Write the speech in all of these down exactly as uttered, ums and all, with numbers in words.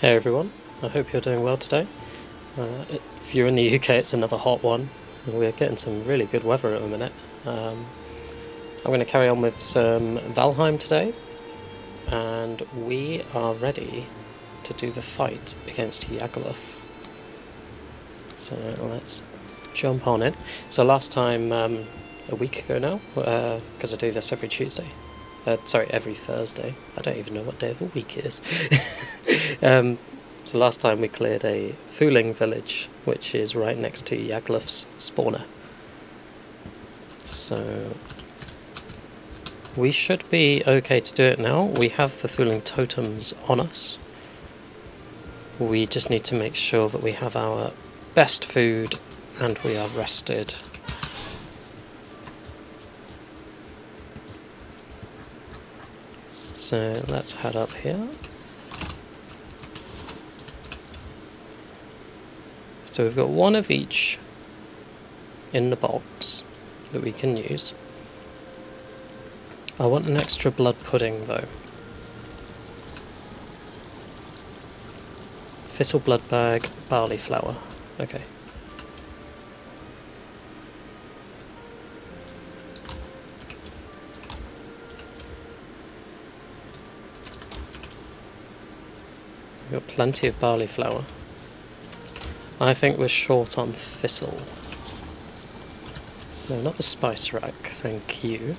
Hey everyone, I hope you're doing well today. Uh, if you're in the U K it's another hot one, and we're getting some really good weather at the minute. Um, I'm going to carry on with some Valheim today, and we are ready to do the fight against Yagluth. So let's jump on in. So last time, um, a week ago now, because uh, I do this every Tuesday. Uh, sorry, every Thursday. I don't even know what day of the week it is. um, so last time we cleared a fuling village, which is right next to Yagluth's spawner. So we should be okay to do it now. We have the fuling totems on us. We just need to make sure that we have our best food and we are rested. So let's head up here. So we've got one of each in the box that we can use. I want an extra blood pudding though. Thistle blood bag, barley flour. Okay. We've got plenty of barley flour. I think we're short on thistle. No, not the spice rack, thank you.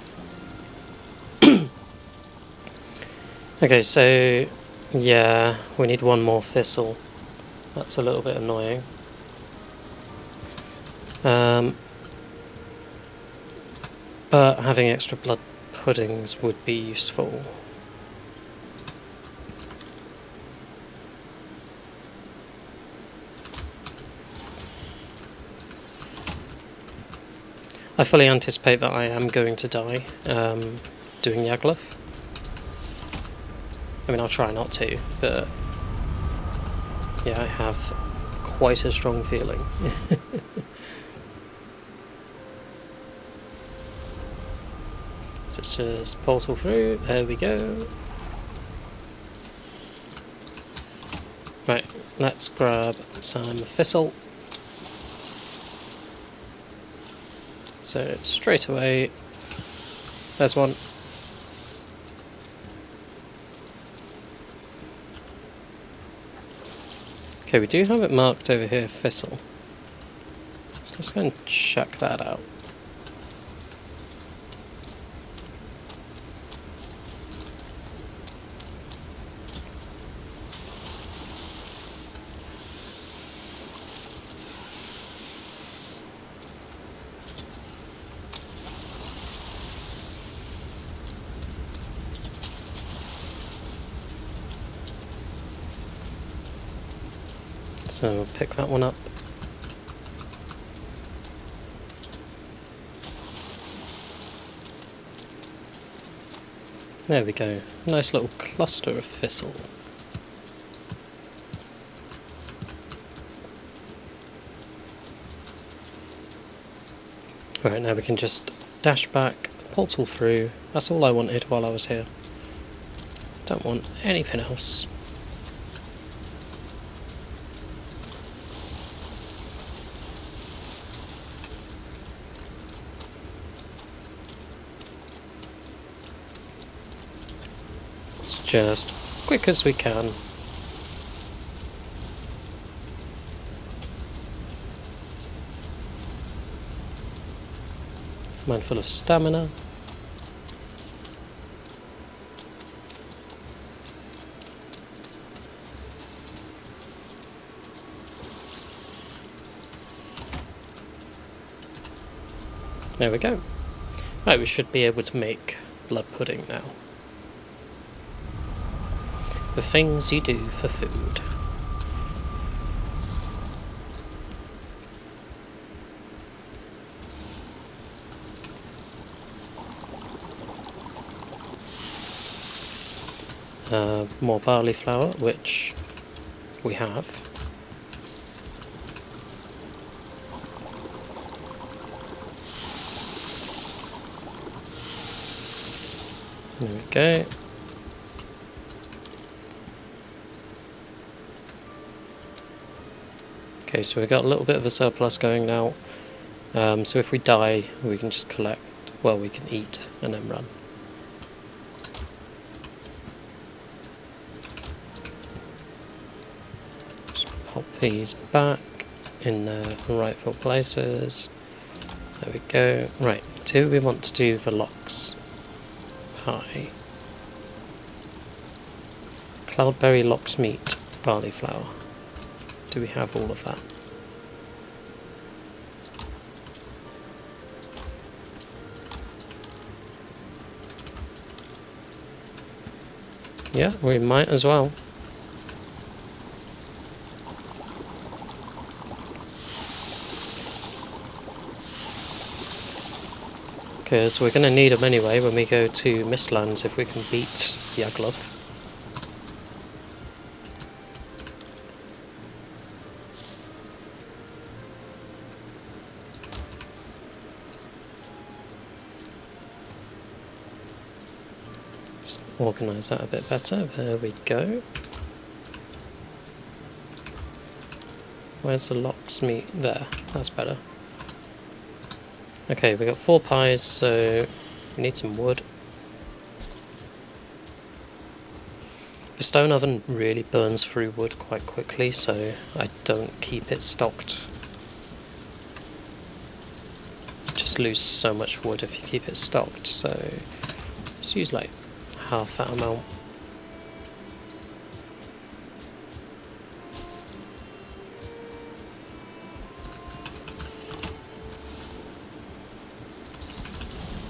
Okay, so yeah, we need one more thistle. That's a little bit annoying. Um, but having extra blood puddings would be useful. I fully anticipate that I am going to die um, doing Yagluth. I mean, I'll try not to, but yeah, I have quite a strong feeling. So let's just portal through. There we go. Right, let's grab some thistle. So straight away, there's one. Okay, we do have it marked over here, thistle. So let's go and check that out. So we'll pick that one up. There we go. Nice little cluster of thistle. Right, now we can just dash back, portal through. That's all I wanted while I was here. Don't want anything else. Just quick as we can. Mindful of stamina. There we go. Right, we should be able to make blood pudding now. The things you do for food. Uh, more barley flour, which we have. There we go. Okay, so we've got a little bit of a surplus going now. Um, so if we die, we can just collect, well, we can eat and then run. Just pop these back in the rightful places. There we go. Right, do we want to do the locks pie? Cloudberry, locks, meat, barley flour. Do we have all of that? Yeah, we might as well. Because we're going to need them anyway when we go to Mistlands if we can beat Yagluth. Just organise that a bit better. There we go. Where's the locks meet? There, that's better. Okay, we got four pies, so we need some wood. The stone oven really burns through wood quite quickly, so I don't keep it stocked. You just lose so much wood if you keep it stocked, so just use like half that amount.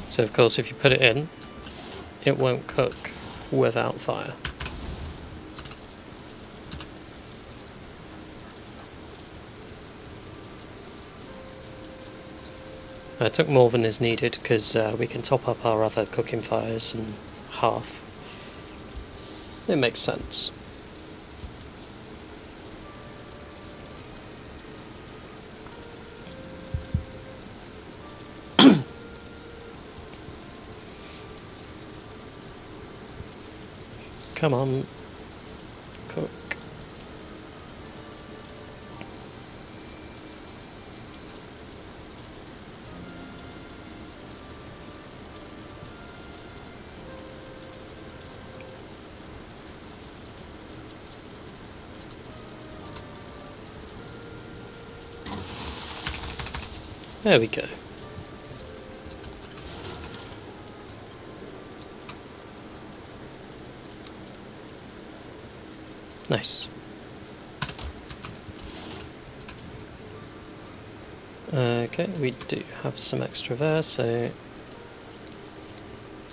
So of course if you put it in, it won't cook without fire. I took more than is needed because uh, we can top up our other cooking fires and half. It makes sense. Come on, cook. There we go. Nice. Okay, we do have some extra there, so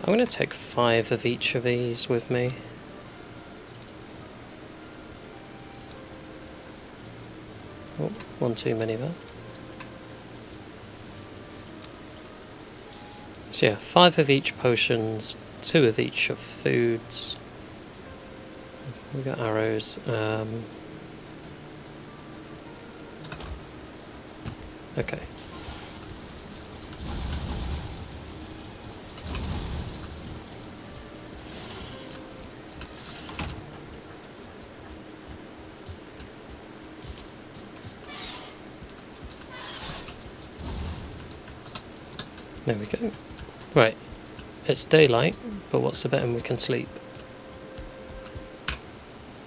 I'm going to take five of each of these with me. Oh, one too many there. So yeah, five of each potions, two of each of foods. We got arrows. Um, okay. There we go. Right. It's daylight, but what's the better? We can sleep.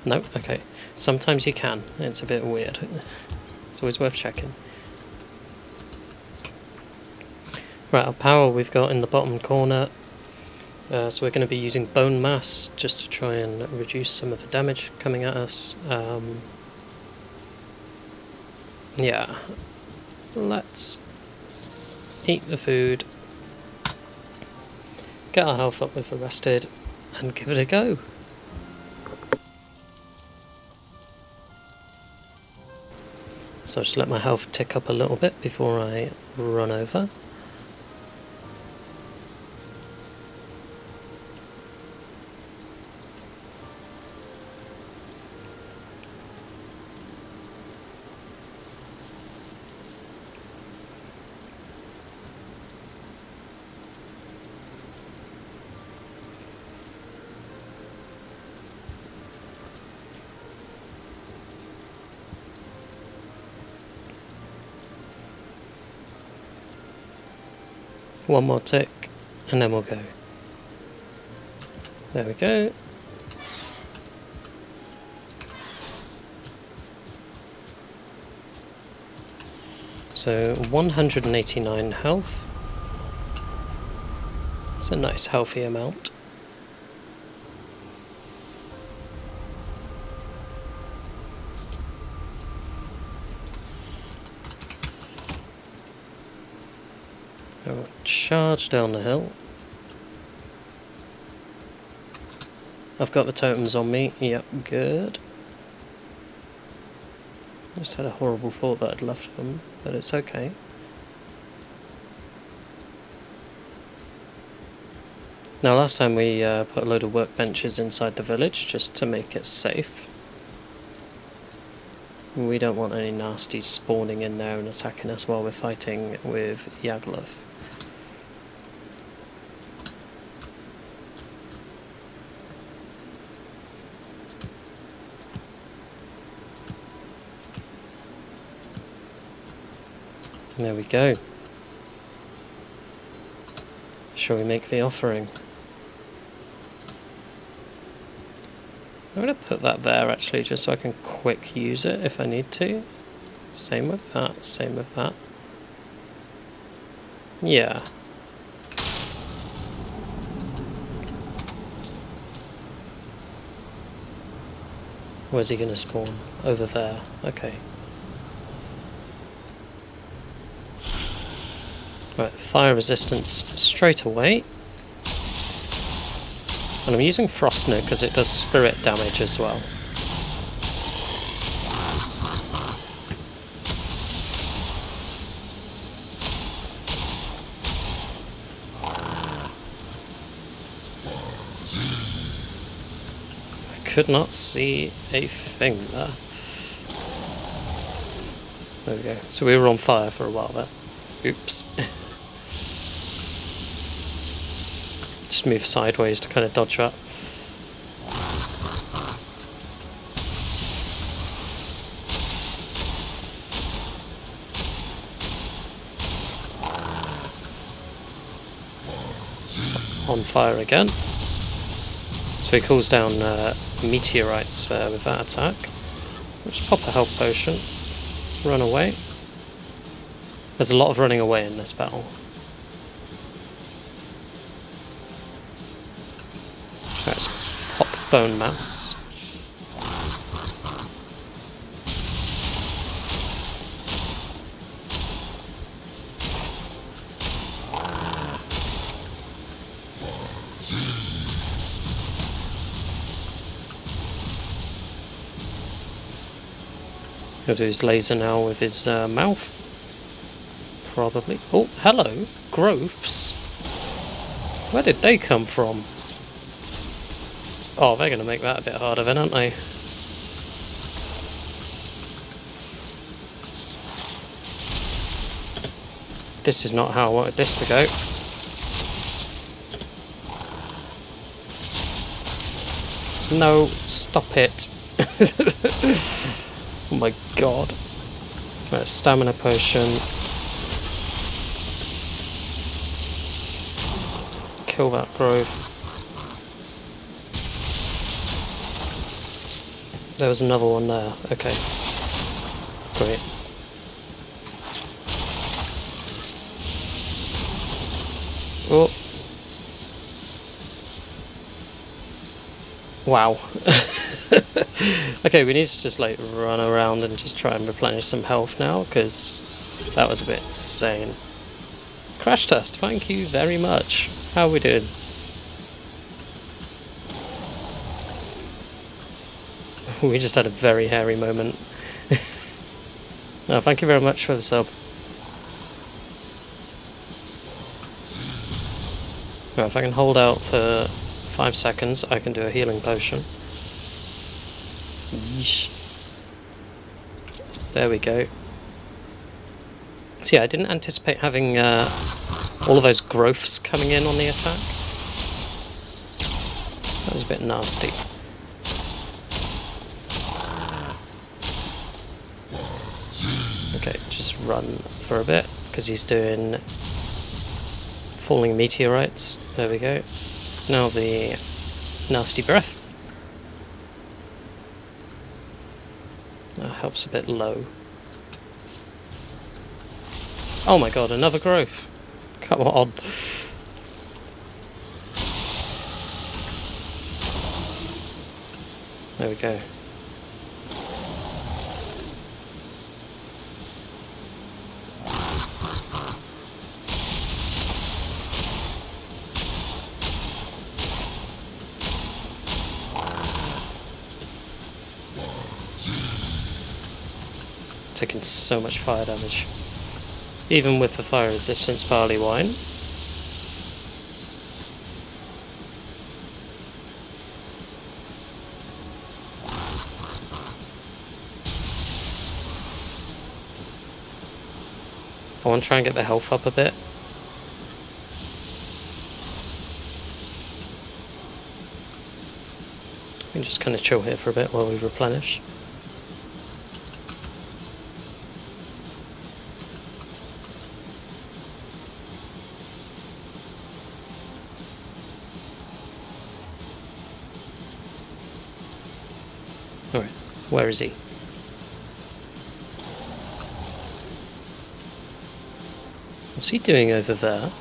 No? Okay. Sometimes you can. It's a bit weird. It's always worth checking. Right, our power we've got in the bottom corner. Uh, so we're going to be using bone mass just to try and reduce some of the damage coming at us. Um, yeah. Let's eat the food. Get our health up with the rested and give it a go. So I'll just let my health tick up a little bit before I run over. One more tick, and then we'll go. There we go. So one hundred eighty-nine health. It's a nice healthy amount. I will charge down the hill. I've got the totems on me. Yep, good. I just had a horrible thought that I'd left them, but it's okay. Now last time we uh, put a load of workbenches inside the village just to make it safe. We don't want any nasties spawning in there and attacking us while we're fighting with Yagluth. There we go. Shall we make the offering? I'm going to put that there actually, just so I can quick use it if I need to. Same with that, same with that. Yeah. Where's he going to spawn? Over there. Okay. Right, fire resistance straight away. And I'm using Frostner because it does spirit damage as well. I could not see a thing there. There we go. So we were on fire for a while there. Oops. Just move sideways to kind of dodge that. On fire again. So he calls down uh, meteorites there with that attack. Just pop a health potion. Run away. There's a lot of running away in this battle. Let's pop bone mass. He'll do his laser now with his uh, mouth. Probably. Oh, hello, growths. Where did they come from? Oh, they're going to make that a bit harder then, aren't they? This is not how I wanted this to go. No, stop it. Oh my god. Right, stamina potion. Kill that growth. There was another one there, okay. Great. Oh. Wow. Okay, we need to just like run around and just try and replenish some health now, because that was a bit insane. Crash test, thank you very much. How are we doing? We just had a very hairy moment. No, thank you very much for the sub. Right, if I can hold out for five seconds, I can do a healing potion. Yeesh. There we go. So yeah, I didn't anticipate having uh, all of those growths coming in on the attack. That was a bit nasty. Run for a bit because he's doing falling meteorites. There we go. Now the nasty breath. That helps a bit low. Oh my god, another growth. Come on. There we go. Taking so much fire damage. Even with the fire resistance barley wine. I want to try and get the health up a bit. We can just kind of chill here for a bit while we replenish. Alright, where is he? What's he doing over there?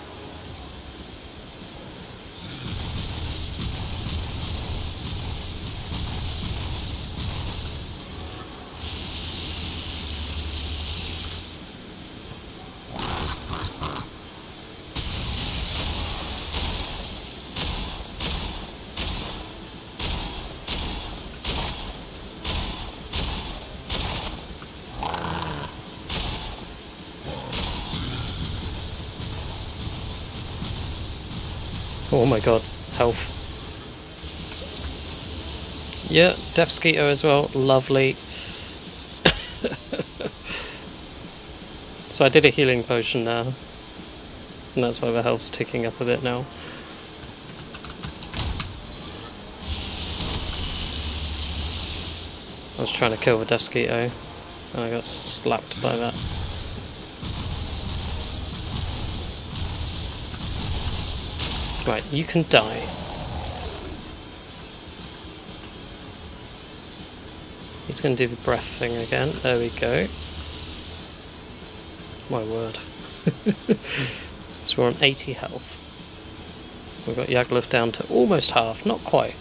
Oh my god, health. Yeah, Deathsquito as well, lovely. So I did a healing potion now, and that's why the health's ticking up a bit now. I was trying to kill the Deathsquito, and I got slapped by that. Right, you can die. He's going to do the breath thing again. There we go. My word. So we're on eighty health. We've got Yagluth down to almost half, not quite.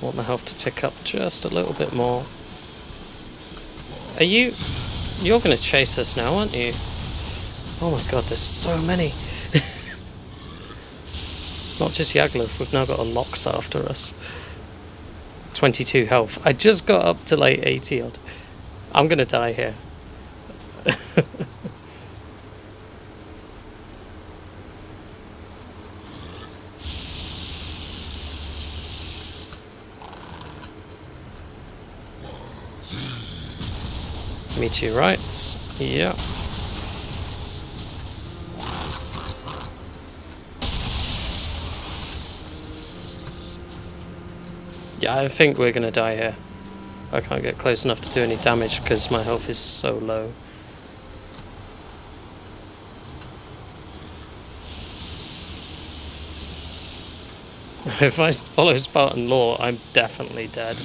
I want my health to tick up just a little bit more. Are you... You're going to chase us now, aren't you? Oh my god, there's so many! Not just Yagluth, we've now got a Lox after us. twenty-two health. I just got up to like eighty odd. I'm gonna die here. Meteorites. Yeah. Yeah, I think we're going to die here. I can't get close enough to do any damage because my health is so low. If I follow Spartan lore, I'm definitely dead.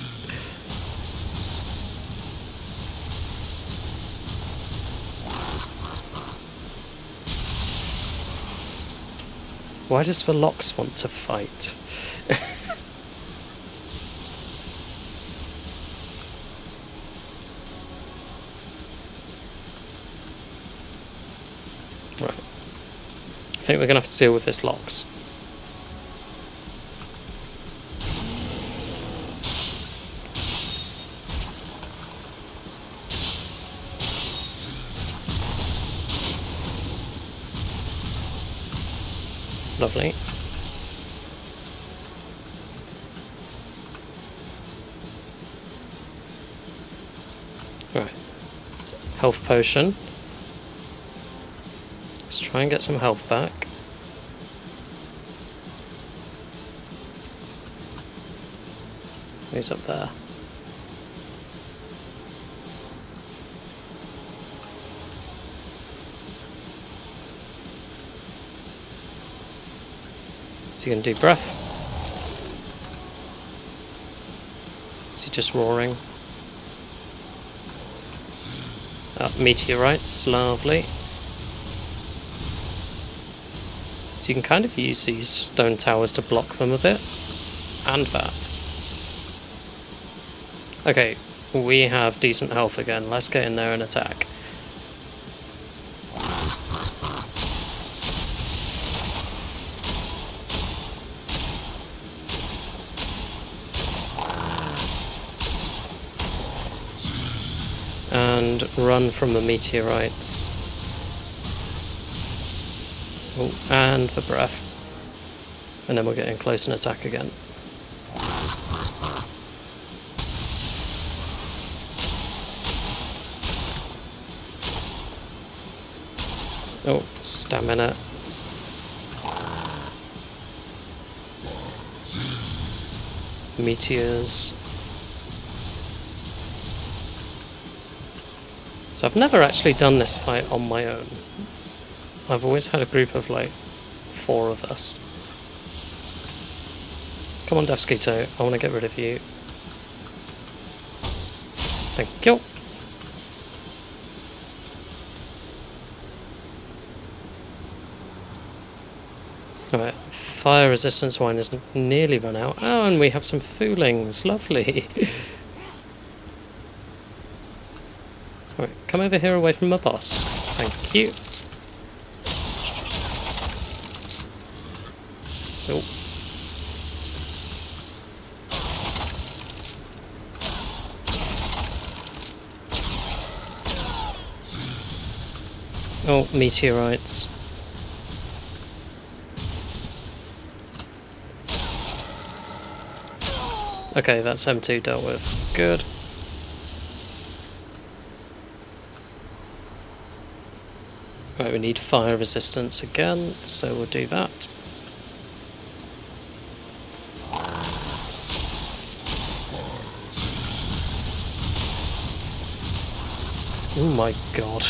Why does the Lox want to fight? I think we're going to have to deal with this Lox. Lovely. Right. Health potion. Let's try and get some health back. Who's up there? he gonna do, bruv? Is he just roaring? Oh, meteorites, lovely. So you can kind of use these stone towers to block them a bit. And that. Okay, we have decent health again. Let's get in there and attack. And run from the meteorites. Oh, and the breath. And then we'll get in close and attack again. Oh, stamina. Meteors. So I've never actually done this fight on my own. I've always had a group of, like, four of us. Come on, Deathsquito, I want to get rid of you. Thank you. Alright, fire resistance wine is nearly run out. Oh, and we have some fulings, lovely. Alright, come over here away from my boss. Thank you. Oh. Oh, meteorites. Okay, that's M two dealt with. Good. Right, we need fire resistance again, so we'll do that. Oh my god,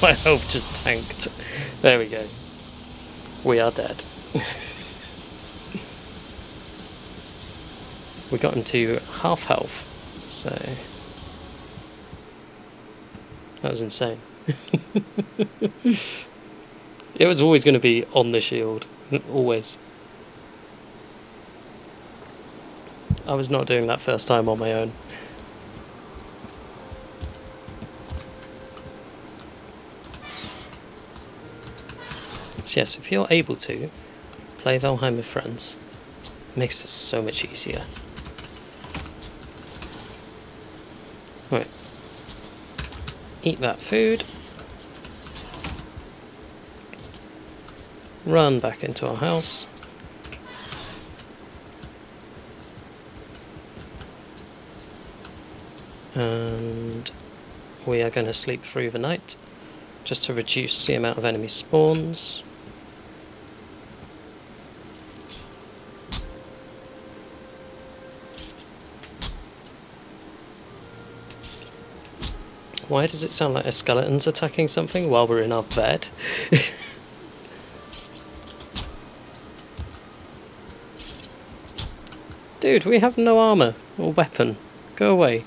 my health just tanked. There we go. We are dead. We got him to half health, so... That was insane. It was always going to be on the shield, always. I was not doing that first time on my own. Yes, if you're able to, play Valheim with friends. It makes this so much easier. Right. Eat that food. Run back into our house. And we are going to sleep through the night, just to reduce the amount of enemy spawns. Why does it sound like a skeleton's attacking something while we're in our bed? Dude, we have no armor or weapon. Go away.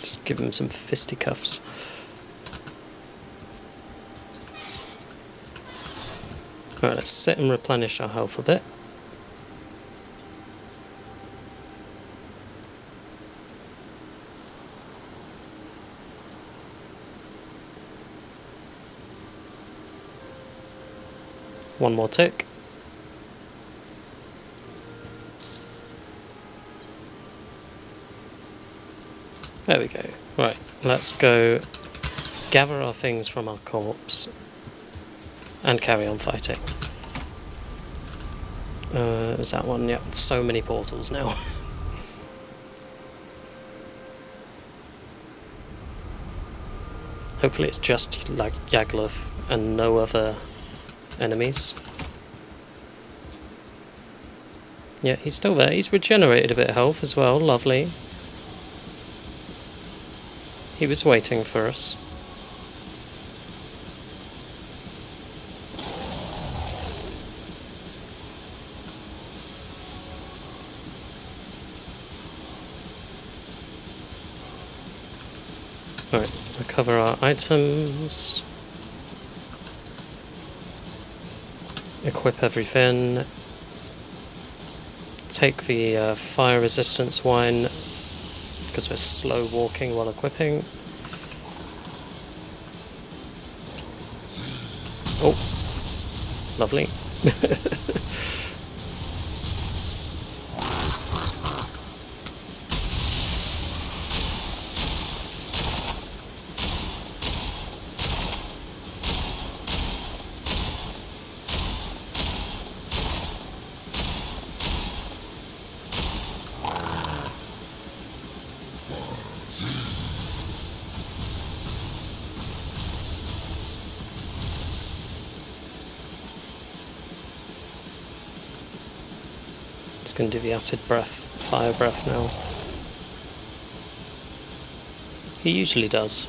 Just give him some fisticuffs. Alright, let's sit and replenish our health a bit. One more tick. There we go. Right, let's go gather our things from our corpse and carry on fighting. Uh, is that one? Yep, so many portals now. Hopefully it's just like Yagluth and no other enemies. Yeah, he's still there. He's regenerated a bit of health as well. Lovely. He was waiting for us. Alright, recover our items. Equip everything. Take the uh, fire resistance wine because we're slow walking while equipping. Oh, lovely. Going to do the acid breath, fire breath now. He usually does.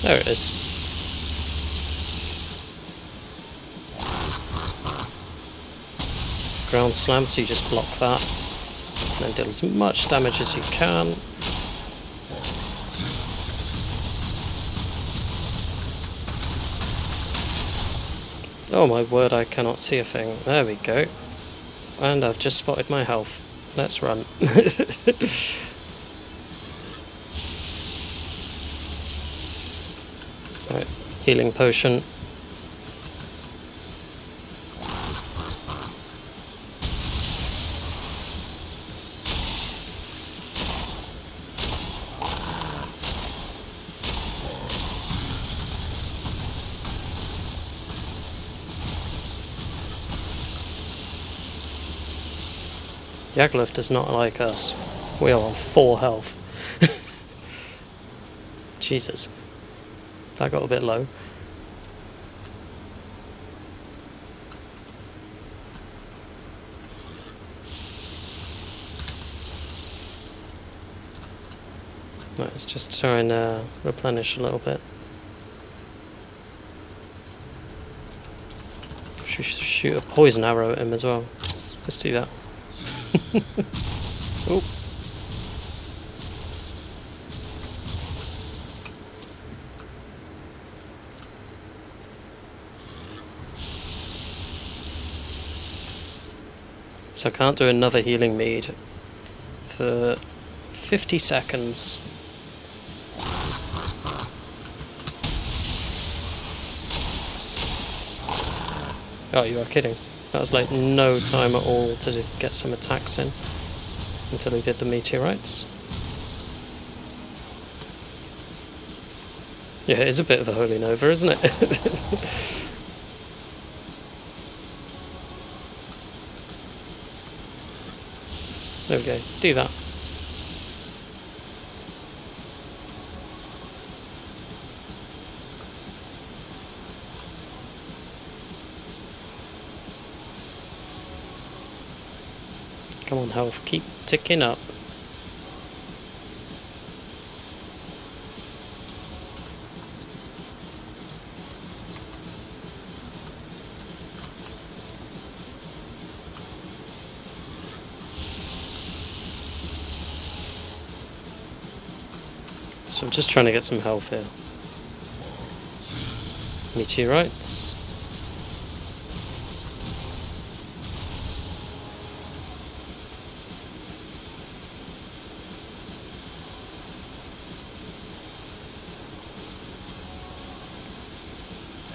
There it is. Ground slam, so you just block that. And then deal as much damage as you can. Oh my word, I cannot see a thing. There we go. And I've just spotted my health. Let's run. Right, healing potion. Yagluth does not like us. We are on four health. Jesus. That got a bit low. Right, let's just try and uh, replenish a little bit. Should shoot a poison arrow at him as well. Let's do that. Oh. So I can't do another healing mead for fifty seconds. Oh, you are kidding. That was like no time at all to get some attacks in until he did the meteorites. Yeah, it is a bit of a holy nova, isn't it? There we go, do that. Come on, health, keep ticking up. So I'm just trying to get some health here. Meteorites.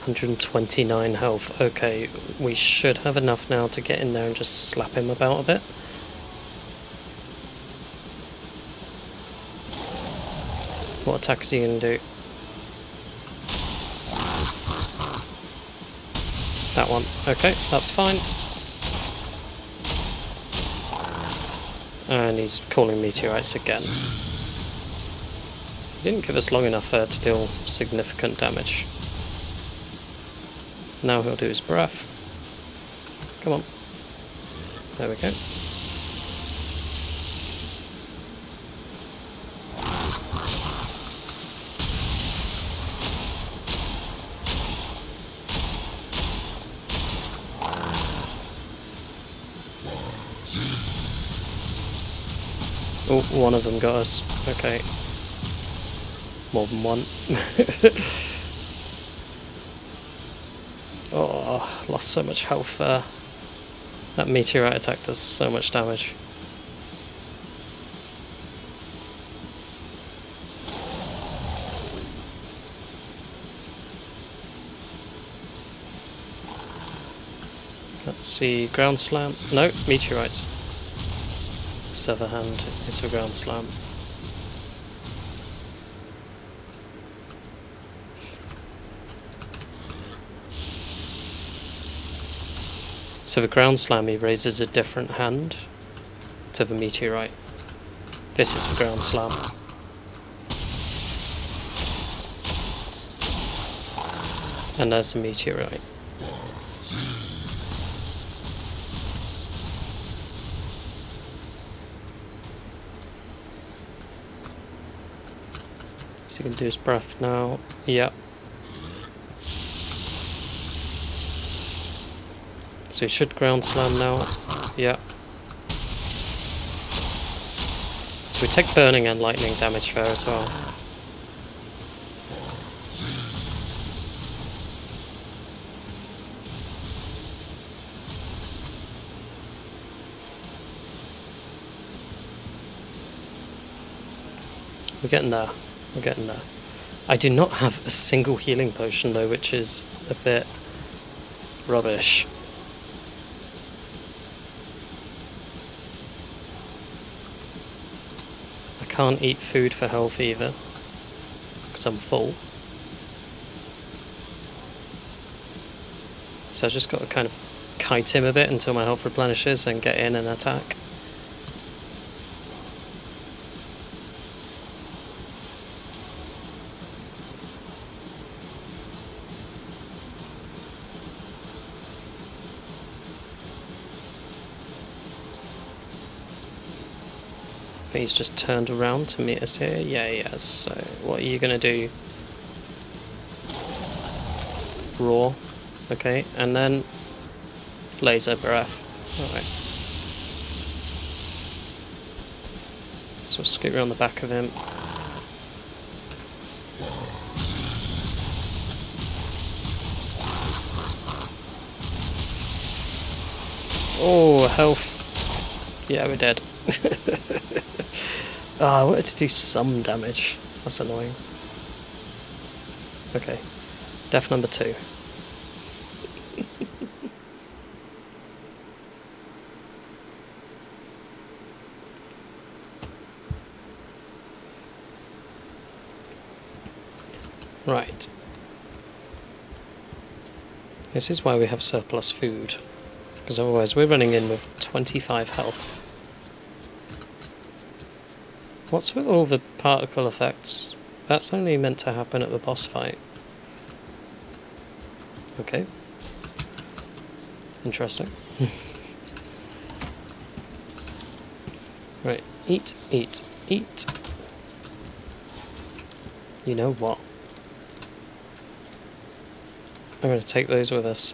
one hundred twenty-nine health. Okay, we should have enough now to get in there and just slap him about a bit. What attacks are you going to do? That one. Okay, that's fine. And he's calling meteorites again. He didn't give us long enough there to deal significant damage. Now he'll do his breath. Come on. There we go. Oh, one of them got us. Okay. More than one. Oh, lost so much health there. That meteorite attack does so much damage. Let's see, ground slam. No, meteorites. Other hand is for ground slam. So the ground slam, he raises a different hand to the meteorite. This is for ground slam. And there's the meteorite. You can do his breath now. Yep. So he should ground slam now. Yep. So we take burning and lightning damage there as well. We're getting there. We're getting there. I do not have a single healing potion though, which is a bit rubbish. I can't eat food for health either, because I'm full. So I've just got to kind of kite him a bit until my health replenishes and get in and attack. I think he's just turned around to meet us here. Yeah, yeah, so what are you going to do? Roar. Okay, and then laser breath. Alright. So we'll scoot around the back of him. Oh, health. Yeah, we're dead. Oh, I wanted to do some damage. That's annoying. Okay. Death number two. Right. This is why we have surplus food. Because otherwise we're running in with twenty-five health. What's with all the particle effects? That's only meant to happen at the boss fight. Okay. Interesting. Right, eat, eat, eat. You know what? I'm going to take those with us.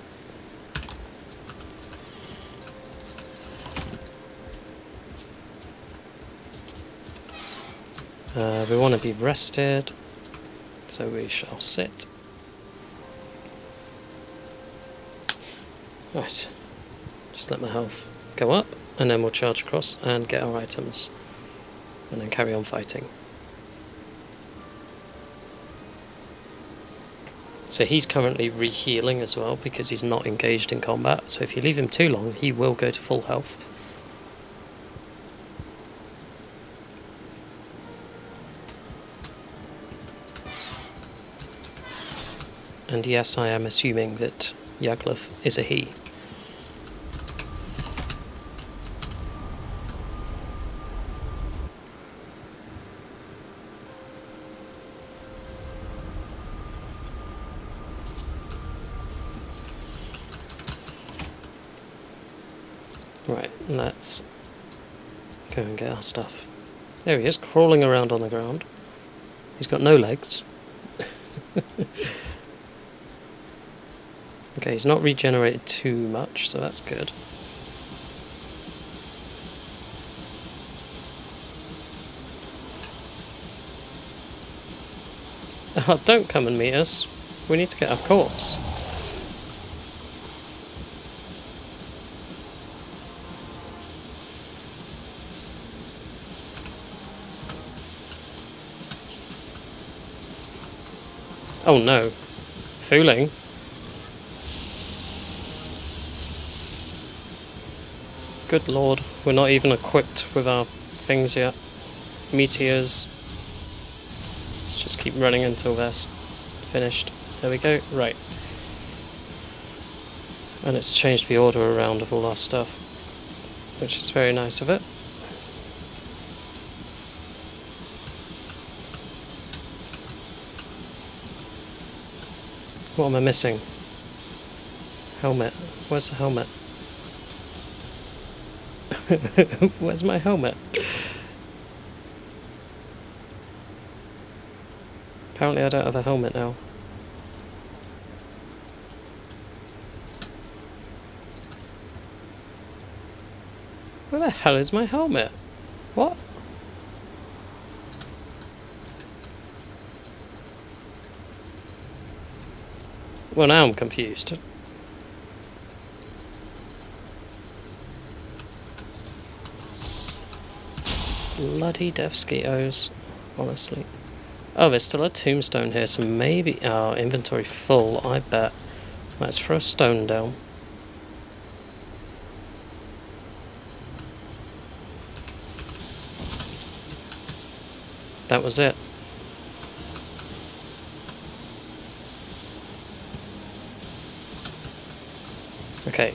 Uh, we want to be rested, so we shall sit. Right, just let my health go up, and then we'll charge across and get our items, and then carry on fighting. So he's currently re-healing as well, because he's not engaged in combat, so if you leave him too long, he will go to full health. And yes, I am assuming that Yagluth is a he. Right, let's go and get our stuff. There he is, crawling around on the ground. He's got no legs. Okay, he's not regenerated too much, so that's good. Oh, don't come and meet us. We need to get our corpse. Oh no. Fuling. Good lord, we're not even equipped with our things yet. Meteors. Let's just keep running until they're finished. There we go. Right. And it's changed the order around of all our stuff, which is very nice of it. What am I missing? Helmet. Where's the helmet? Where's my helmet? Apparently I don't have a helmet now. Where the hell is my helmet? What? Well, now I'm confused. Bloody Deathsquitos, honestly. Oh, there's still a tombstone here, so maybe our oh, inventory full, I bet. Let's throw a stone down. That was it. Okay.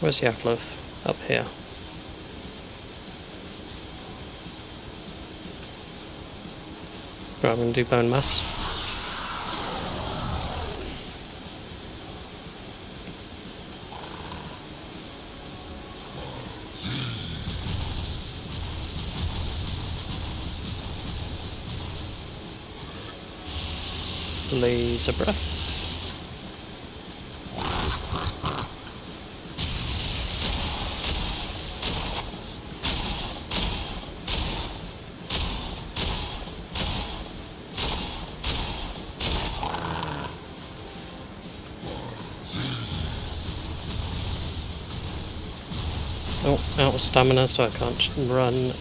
Where's Yagluth? Up here. Right, I'm going to do bone mass. Laser breath. Oh, out of stamina, so I can't run.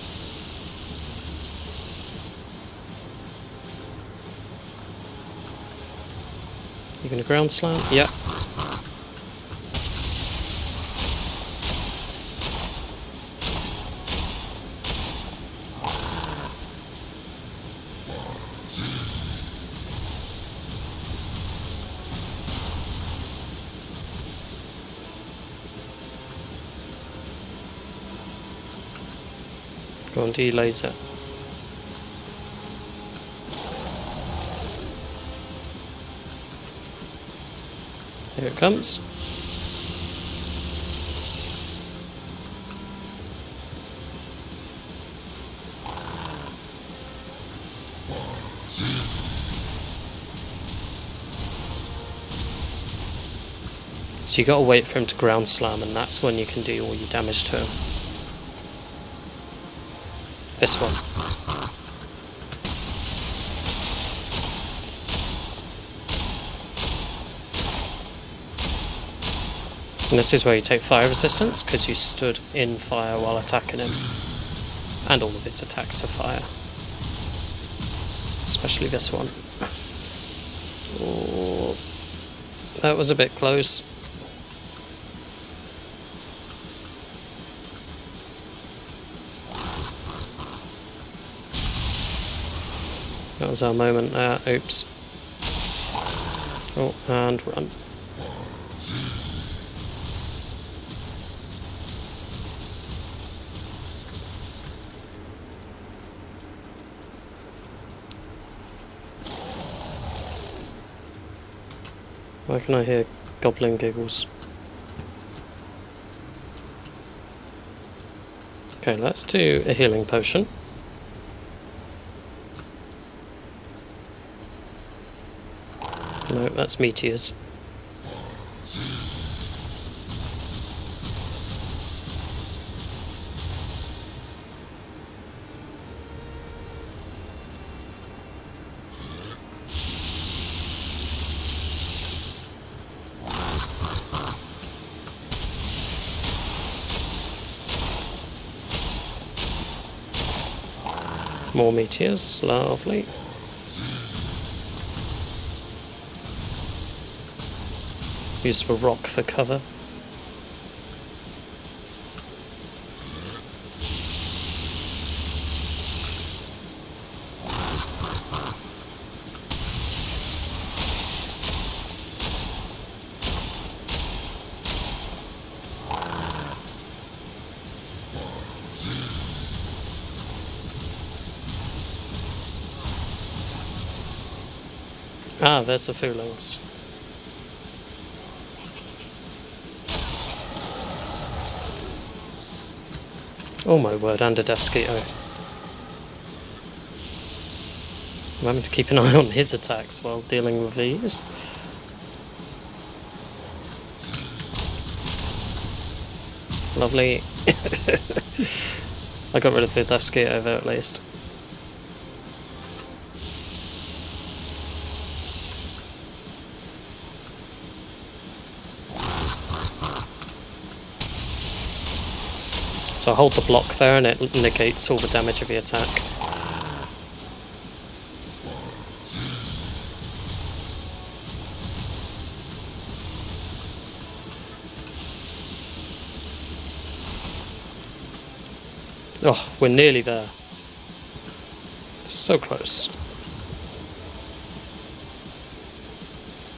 You gonna ground slam? Yep. Go on, de-laser. Here it comes. So you gotta wait for him to ground slam, and that's when you can do all your damage to him. This one. And this is where you take fire resistance, because you stood in fire while attacking him. And all of his attacks are fire. Especially this one. Oh, that was a bit close. That was our moment there. Uh, oops. Oh, and run. Why can I hear goblin giggles? Okay, let's do a healing potion. No, that's meteors. More meteors, lovely. Useful rock for cover. Ah, there's the fulings. Oh my word, and a Deathsquito. I'm having to keep an eye on his attacks while dealing with these. Lovely. I got rid of the Deathsquito there at least. So I hold the block there and it negates all the damage of the attack. Oh, we're nearly there. So close.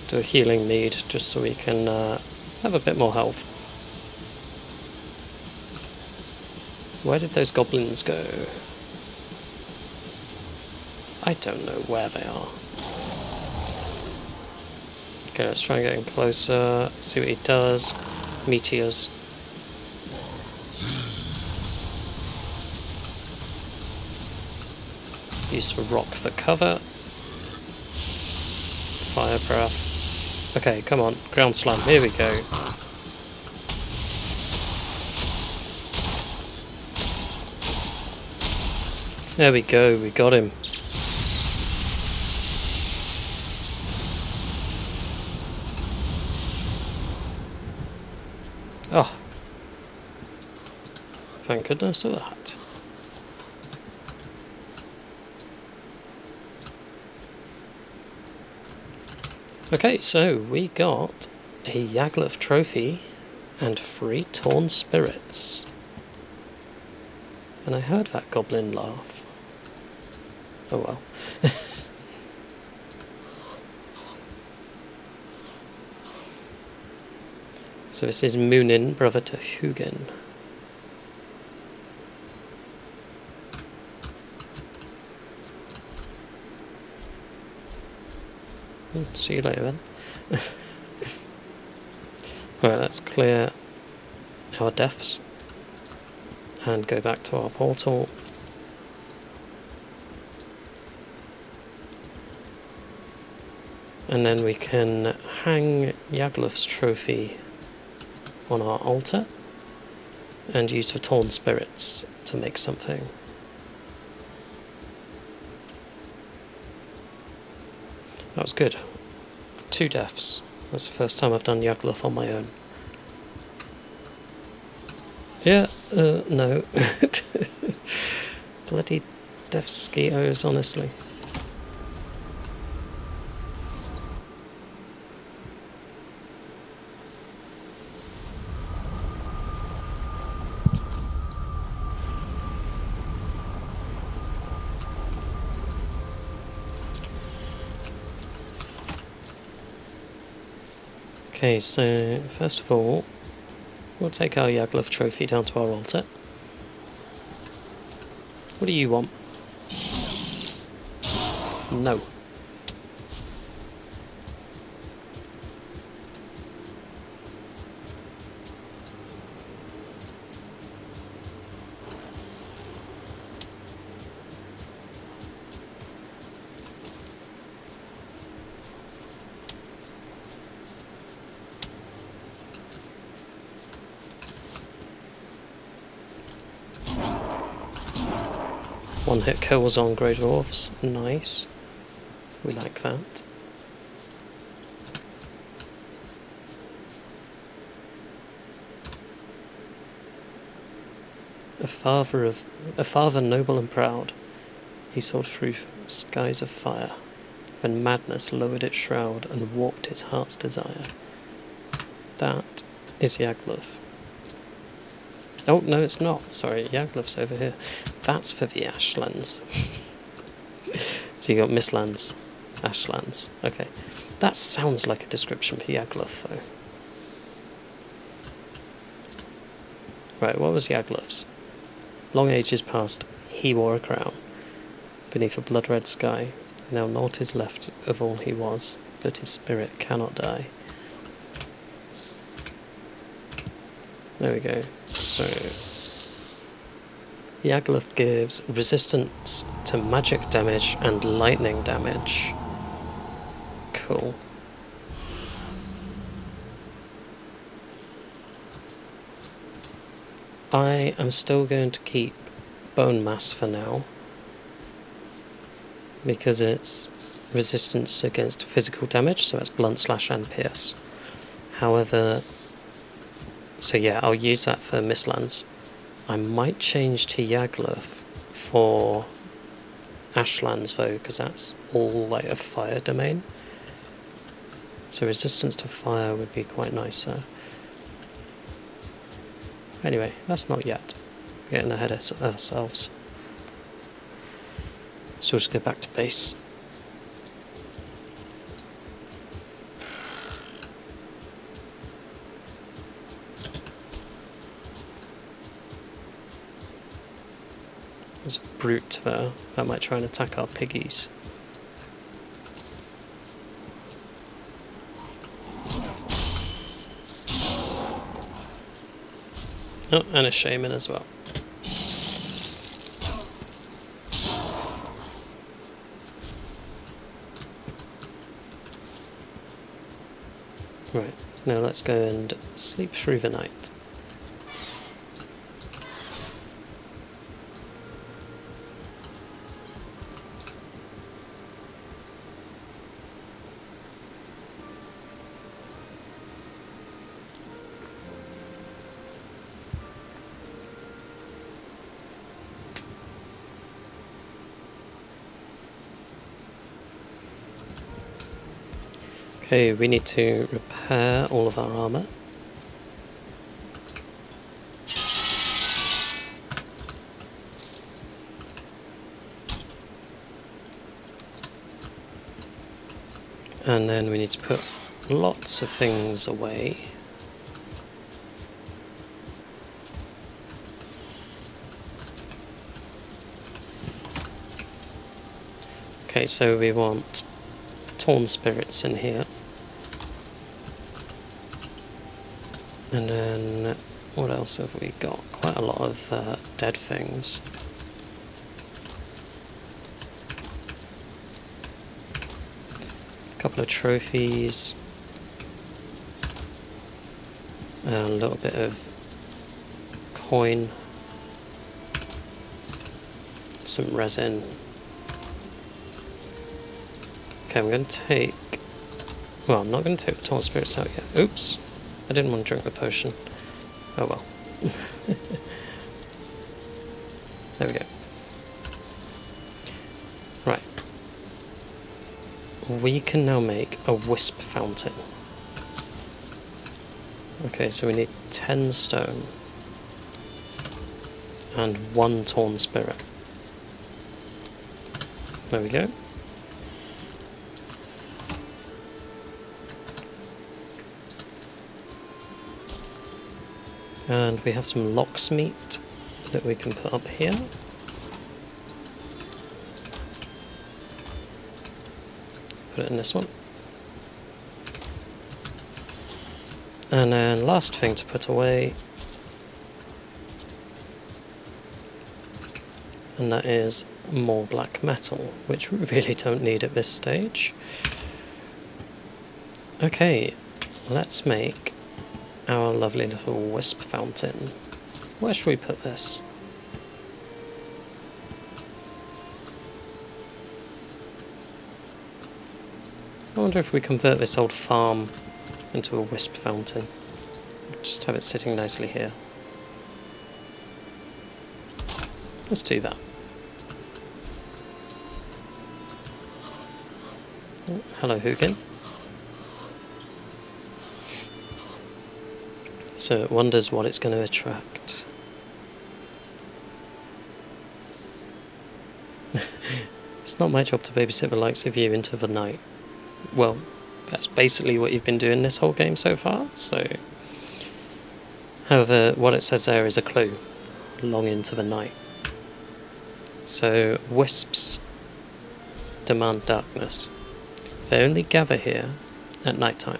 Do a healing need just so we can uh, have a bit more health. Where did those goblins go? I don't know where they are. Okay, let's try and get in closer, see what he does. Meteors. Useful rock for cover. Fire breath. Okay, come on, ground slam, here we go. There we go, we got him. Oh. Thank goodness for that. Okay, so we got a Yagluth trophy and three torn spirits. And I heard that goblin laugh. Oh well. So this is Munin, brother to Hugin. Ooh, see you later then. Alright, let's clear our deaths and go back to our portal. And then we can hang Yagluth's trophy on our altar and use the torn spirits to make something. That was good. Two deaths. That's the first time I've done Yagluth on my own. Yeah, uh, no. Bloody Deathsquitos, honestly. Okay, so first of all, we'll take our Yagluth trophy down to our altar. What do you want? No. One hit kills on Grey Dwarfs. Nice. We like that. A father of a father noble and proud, he soared through skies of fire, when madness lowered its shroud and warped his heart's desire. That is Yagluth. Oh no, it's not. Sorry, Yagluth's over here. That's for the Ashlands. So you got Mistlands, Ashlands. Okay, that sounds like a description for Yagluth, though. Right, what was Yagluth's? Long ages past, he wore a crown, beneath a blood-red sky. Now naught is left of all he was, but his spirit cannot die. There we go. So, Yagluth gives resistance to magic damage and lightning damage. Cool. I am still going to keep bone mass for now, because it's resistance against physical damage, so that's blunt, slash and pierce. However, so yeah, I'll use that for Mistlands. I might change to Yagluth for Ashlands though, because that's all like a fire domain. So resistance to fire would be quite nicer. Anyway, that's not yet. We're getting ahead of ourselves. So we'll just go back to base. There's a brute there that might try and attack our piggies. Oh, and a shaman as well. Right, now let's go and sleep through the night. Okay, we need to repair all of our armor. And then we need to put lots of things away. Okay, so we want torn spirits in here. And then, what else have we got? Quite a lot of uh, dead things. A couple of trophies. And a little bit of coin. Some resin. Okay, I'm going to take... Well, I'm not going to take the torn spirits out yet. Oops! I didn't want to drink the potion. Oh well. There we go. Right. We can now make a wisp fountain. Okay, so we need ten stone. And one torn spirit. There we go. And we have some lox meat that we can put up here. Put it in this one. And then last thing to put away. And that is more black metal, which we really don't need at this stage. Okay, let's make our lovely little wisp fountain. Where should we put this? I wonder if we convert this old farm into a wisp fountain. Just have it sitting nicely here. Let's do that. Oh, hello, Hugin. So it wonders what it's going to attract. It's not my job to babysit the likes of you into the night. Well, that's basically what you've been doing this whole game so far, so... However, what it says there is a clue. Long into the night. So, wisps demand darkness. They only gather here at night time.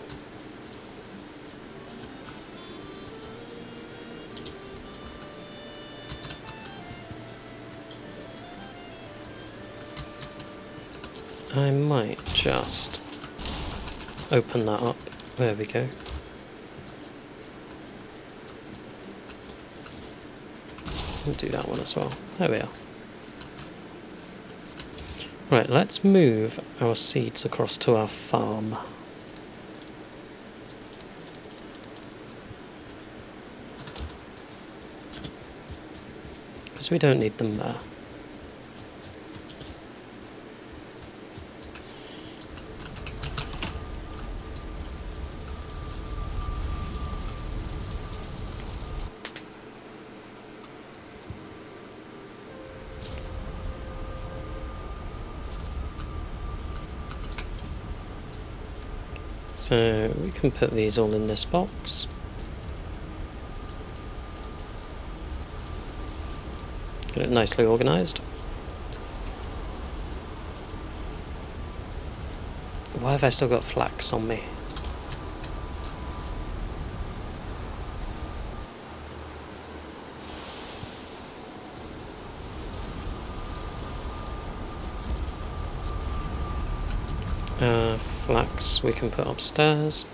I might just open that up. There we go. We'll do that one as well. There we are. Right, let's move our seeds across to our farm. Because we don't need them there. So we can put these all in this box. Get it nicely organised. Why have I still got flax on me? Uh, flax we can put upstairs.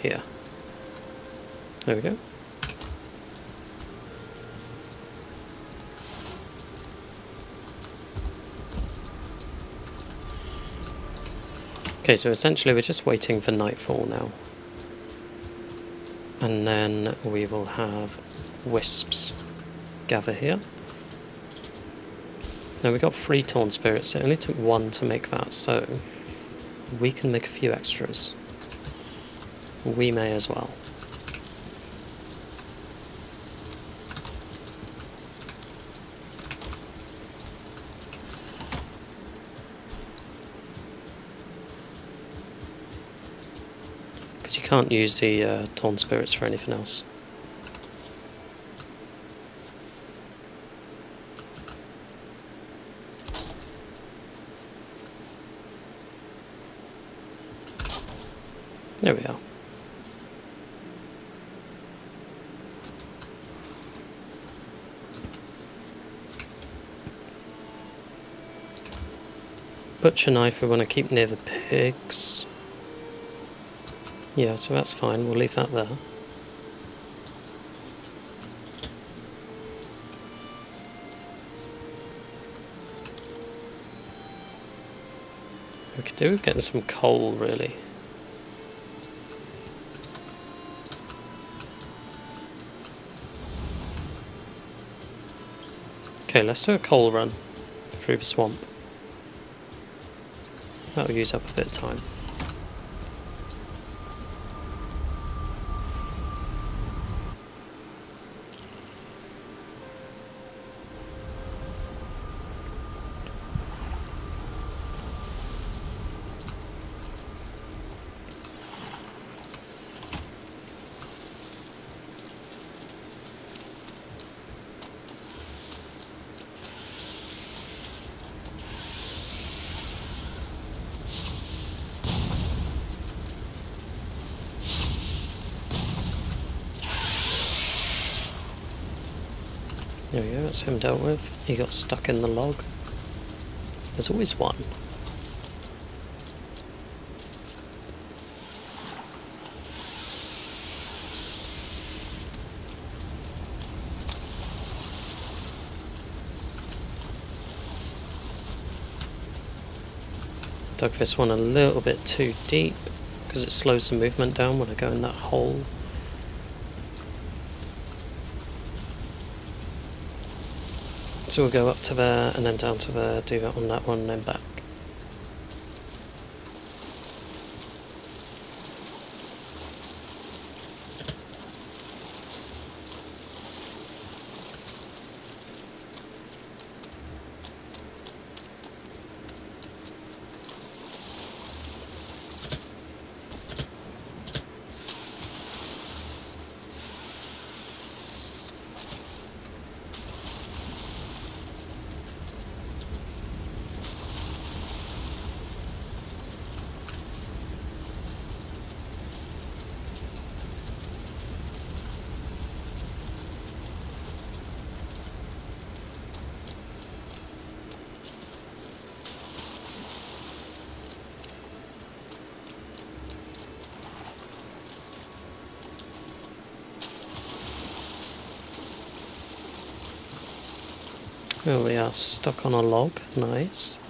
Here. There we go. Okay, so essentially we're just waiting for nightfall now. And then we will have wisps gather here. Now we got three torn spirits, so it only took one to make that, so we can make a few extras. We may as well. Because you can't use the uh, torn spirits for anything else. There we are. Butcher knife we want to keep near the pigs. Yeah, so that's fine, we'll leave that there. We could do with getting some coal, really. Okay, let's do a coal run through the swamp. That'll use up a bit of time. There we go, that's him dealt with. He got stuck in the log. There's always one. Dug this one a little bit too deep because it slows the movement down when I go in that hole. So we'll go up to there and then down to there, do that on that one and then back. Oh, we are stuck on a log. Nice.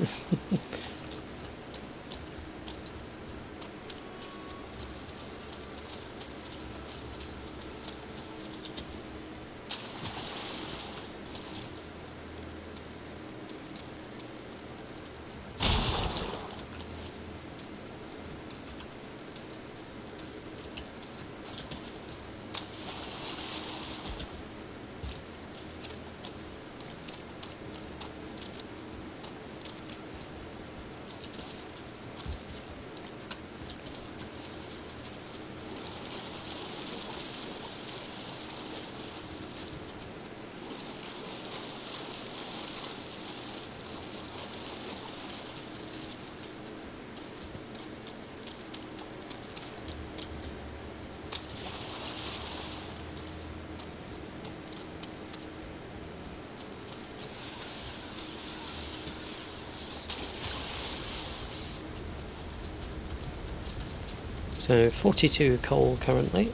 So forty-two coal currently.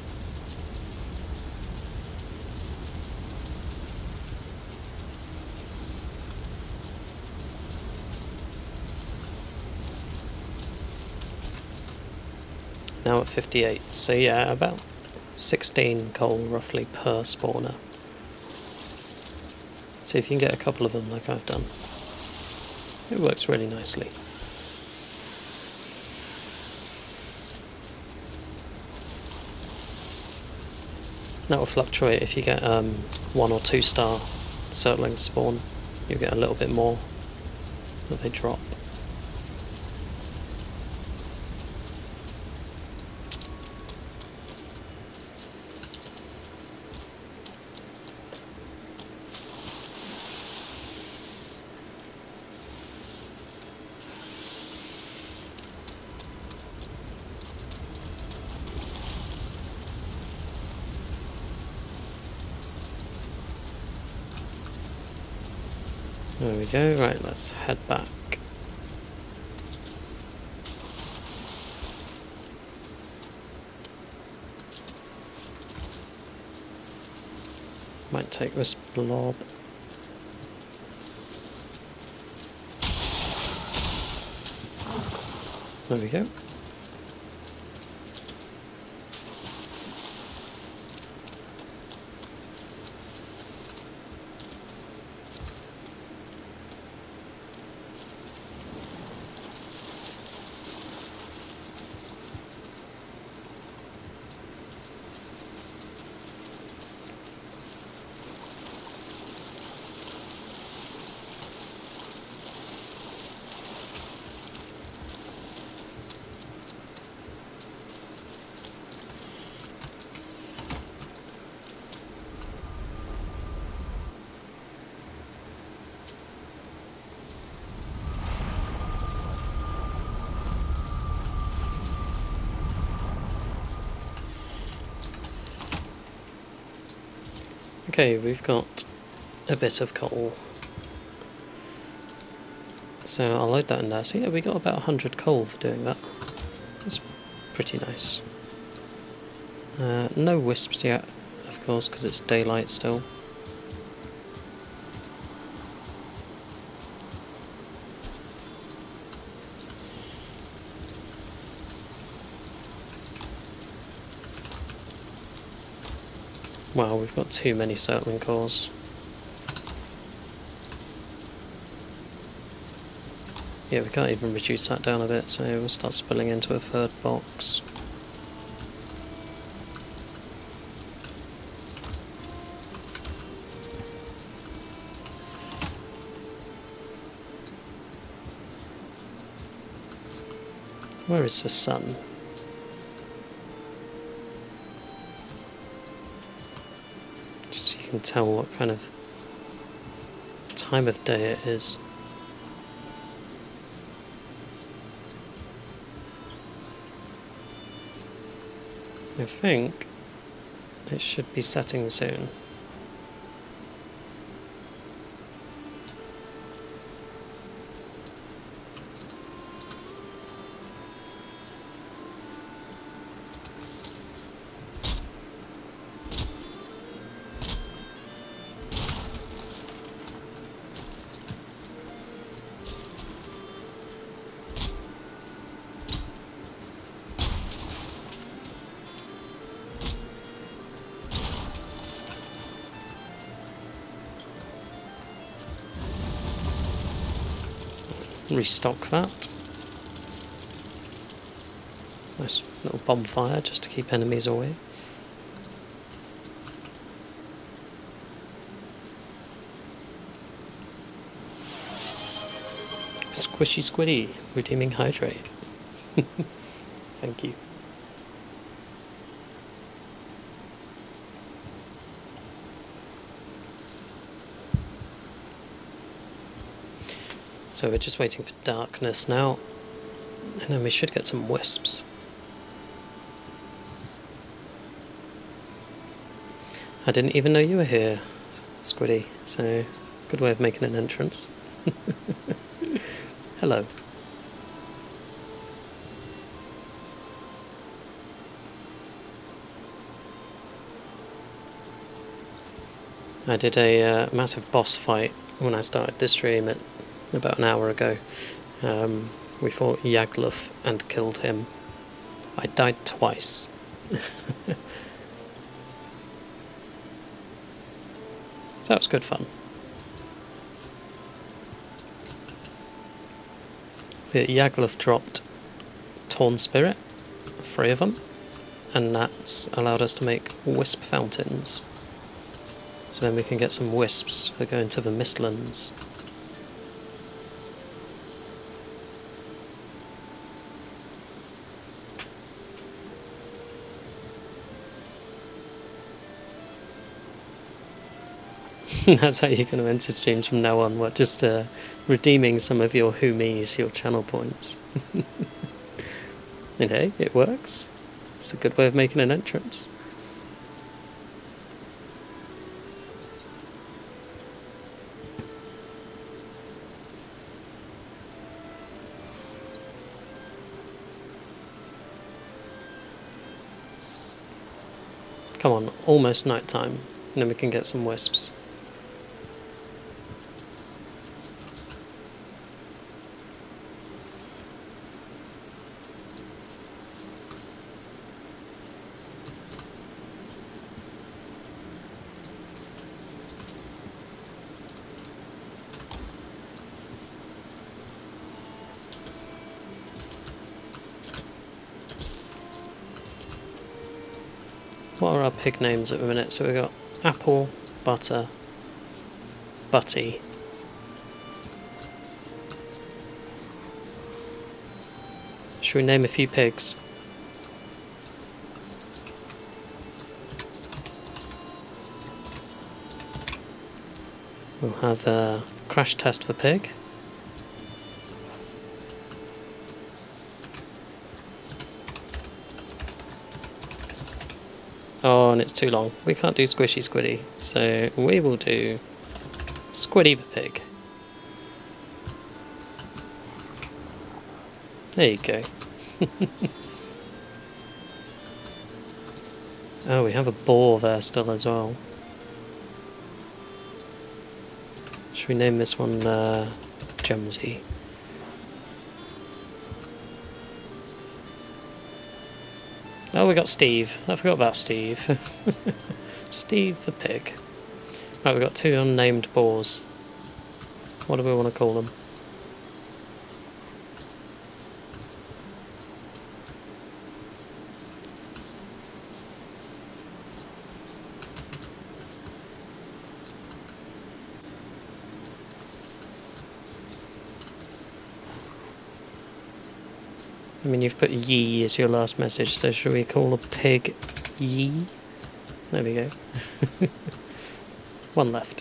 Now at fifty-eight, so yeah, about sixteen coal roughly per spawner. So if you can get a couple of them like I've done, it works really nicely. That will fluctuate. If you get um, one or two star circling spawn, you'll get a little bit more that they drop. There we go, right, let's head back. Might take this blob. There we go. Okay, we've got a bit of coal, so I'll load that in there. So yeah, we got about one hundred coal for doing that. That's pretty nice. Uh, no wisps yet, of course, because it's daylight still. Wow, we've got too many settling cores. Yeah, we can't even reduce that down a bit, so we'll start spilling into a third box. Where is the sun? Just so you can tell what kind of time of day it is. I think it should be setting soon. Restock that. Nice little bonfire just to keep enemies away. Squishy squiddy, redeeming hydrate. Thank you. So we're just waiting for darkness now, and then we should get some wisps. I didn't even know you were here, Squiddy, so good way of making an entrance. Hello. I did a uh, massive boss fight when I started this stream at about an hour ago. Um, we fought Yagluth and killed him. I died twice. So that was good fun. But Yagluth dropped Torn Spirit, three of them, and that's allowed us to make wisp fountains. So then we can get some wisps for going to the Mistlands. That's how you're going to enter streams from now on, what, just uh, redeeming some of your whomies, your channel points. And hey, it works. It's a good way of making an entrance. Come on, almost night time, and then we can get some wisps. What are our pig names at the minute? So we've got Apple, Butter, Butty. Should we name a few pigs? We'll have a crash test for pig. Oh, and it's too long. We can't do Squishy Squiddy, so we will do Squiddy the Pig. There you go. Oh, we have a boar there still as well. Should we name this one uh, Gemsy? Oh, we got Steve. I forgot about Steve. Steve the pig. Right, we've got two unnamed boars. What do we want to call them? I mean, you've put Yee as your last message, so should we call a pig Yee? There we go. One left.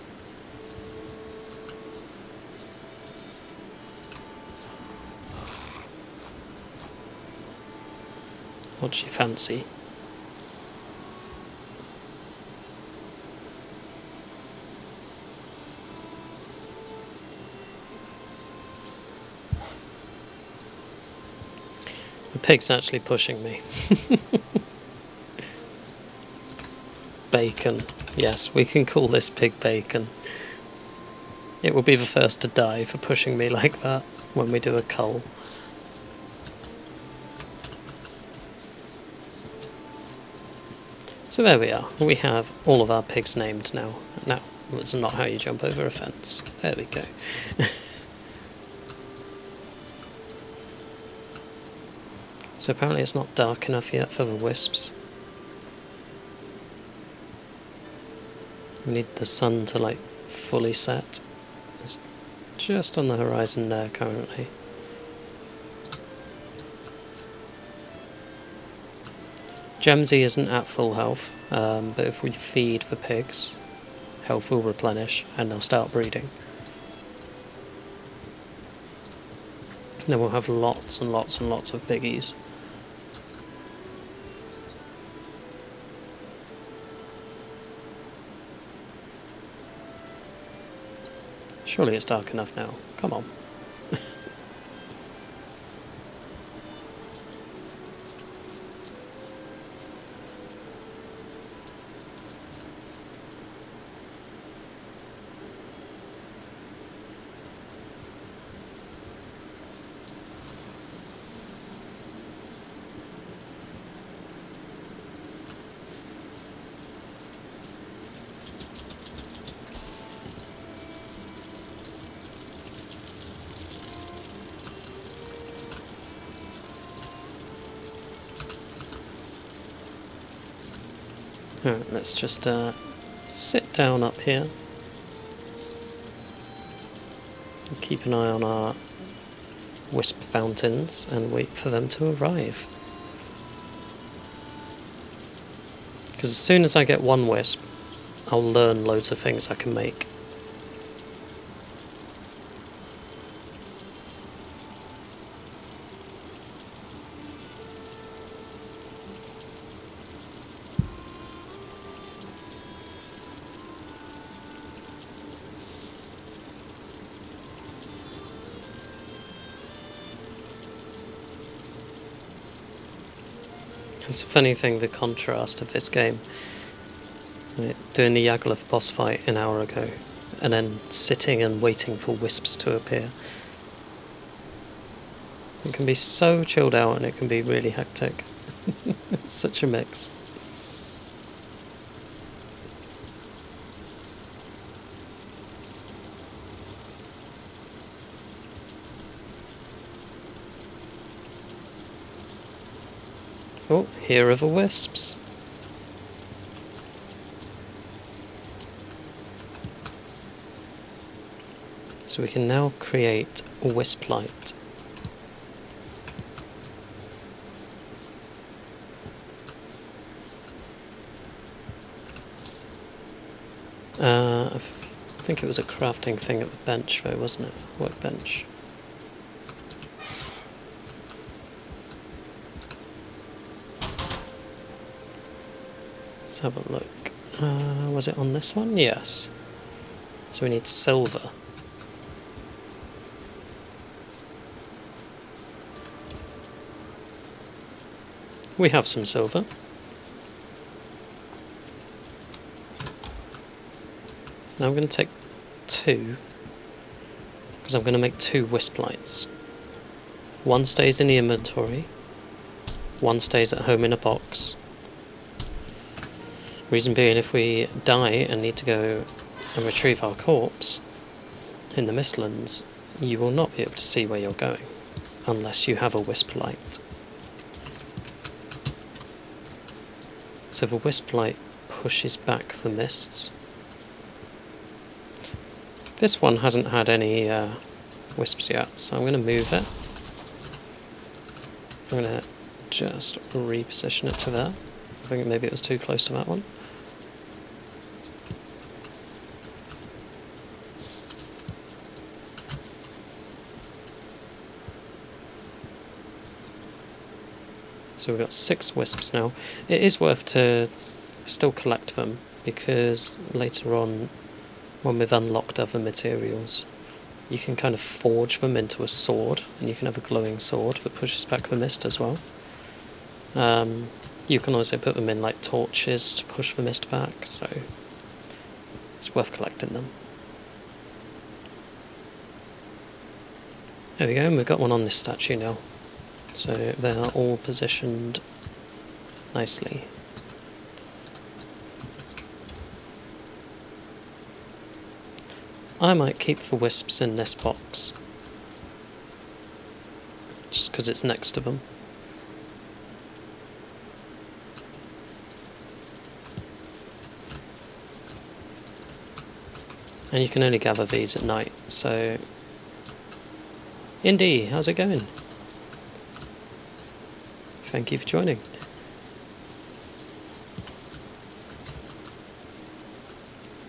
What'd she fancy? Pig's actually pushing me. Bacon. Yes, we can call this pig Bacon. It will be the first to die for pushing me like that when we do a cull. So there we are. We have all of our pigs named now. No, that's not how you jump over a fence. There we go. So apparently it's not dark enough yet for the wisps. We need the sun to like fully set. It's just on the horizon there currently. Jamsey isn't at full health, um, but if we feed the pigs, health will replenish and they'll start breeding. And then we'll have lots and lots and lots of piggies. Surely it's dark enough now. Come on. Alright, let's just uh, sit down up here and keep an eye on our wisp fountains and wait for them to arrive. Because as soon as I get one wisp, I'll learn loads of things I can make. It's a funny thing, the contrast of this game. Doing the Yagluth boss fight an hour ago, and then sitting and waiting for wisps to appear. It can be so chilled out and it can be really hectic. It's such a mix. Oh, here are the wisps. So we can now create a wisp light. Uh, I think it was a crafting thing at the bench though, wasn't it? Workbench. Have a look. Uh, was it on this one? Yes. So we need silver. We have some silver. Now I'm going to take two, because I'm going to make two wisp lights. One stays in the inventory, one stays at home in a box. Reason being, if we die and need to go and retrieve our corpse in the Mistlands, you will not be able to see where you're going, unless you have a wisp light. So the wisp light pushes back the mists. This one hasn't had any uh, wisps yet, so I'm going to move it. I'm going to just reposition it to there. I think maybe it was too close to that one. So we've got six wisps now. It is worth to still collect them, because later on, when we've unlocked other materials, you can kind of forge them into a sword, and you can have a glowing sword that pushes back the mist as well. Um, you can also put them in like torches to push the mist back, so it's worth collecting them. There we go, and we've got one on this statue now. So they are all positioned nicely. I might keep the wisps in this box, just because it's next to them. And you can only gather these at night, so... Indy, how's it going? Thank you for joining.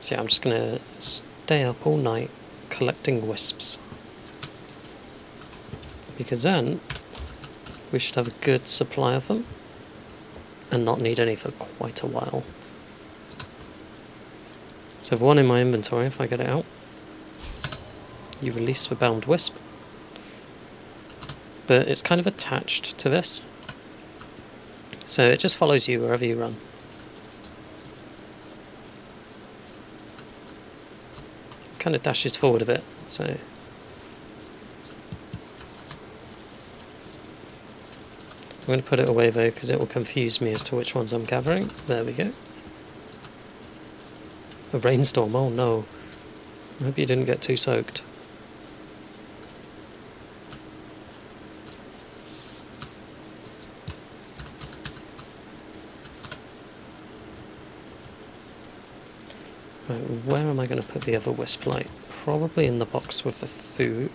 So yeah, I'm just going to stay up all night collecting wisps, because then we should have a good supply of them and not need any for quite a while. So I have one in my inventory. If I get it out, you release the bound wisp, but it's kind of attached to this, so it just follows you wherever you run. It kind of dashes forward a bit, so... I'm going to put it away though, because it will confuse me as to which ones I'm gathering. There we go. A rainstorm, oh no. I hope you didn't get too soaked. Where am I going to put the other wisp light? Probably in the box with the food.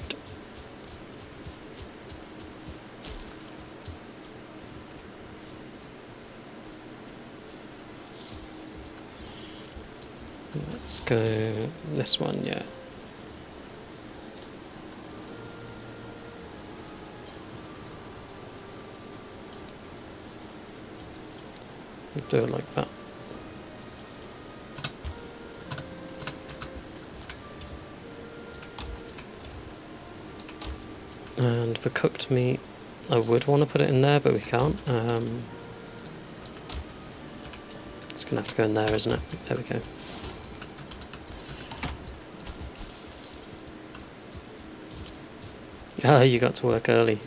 Let's go this one, yeah. I'll do it like that. And for cooked meat, I would want to put it in there, but we can't. Um, it's going to have to go in there, isn't it? There we go. Ah, you got to work early.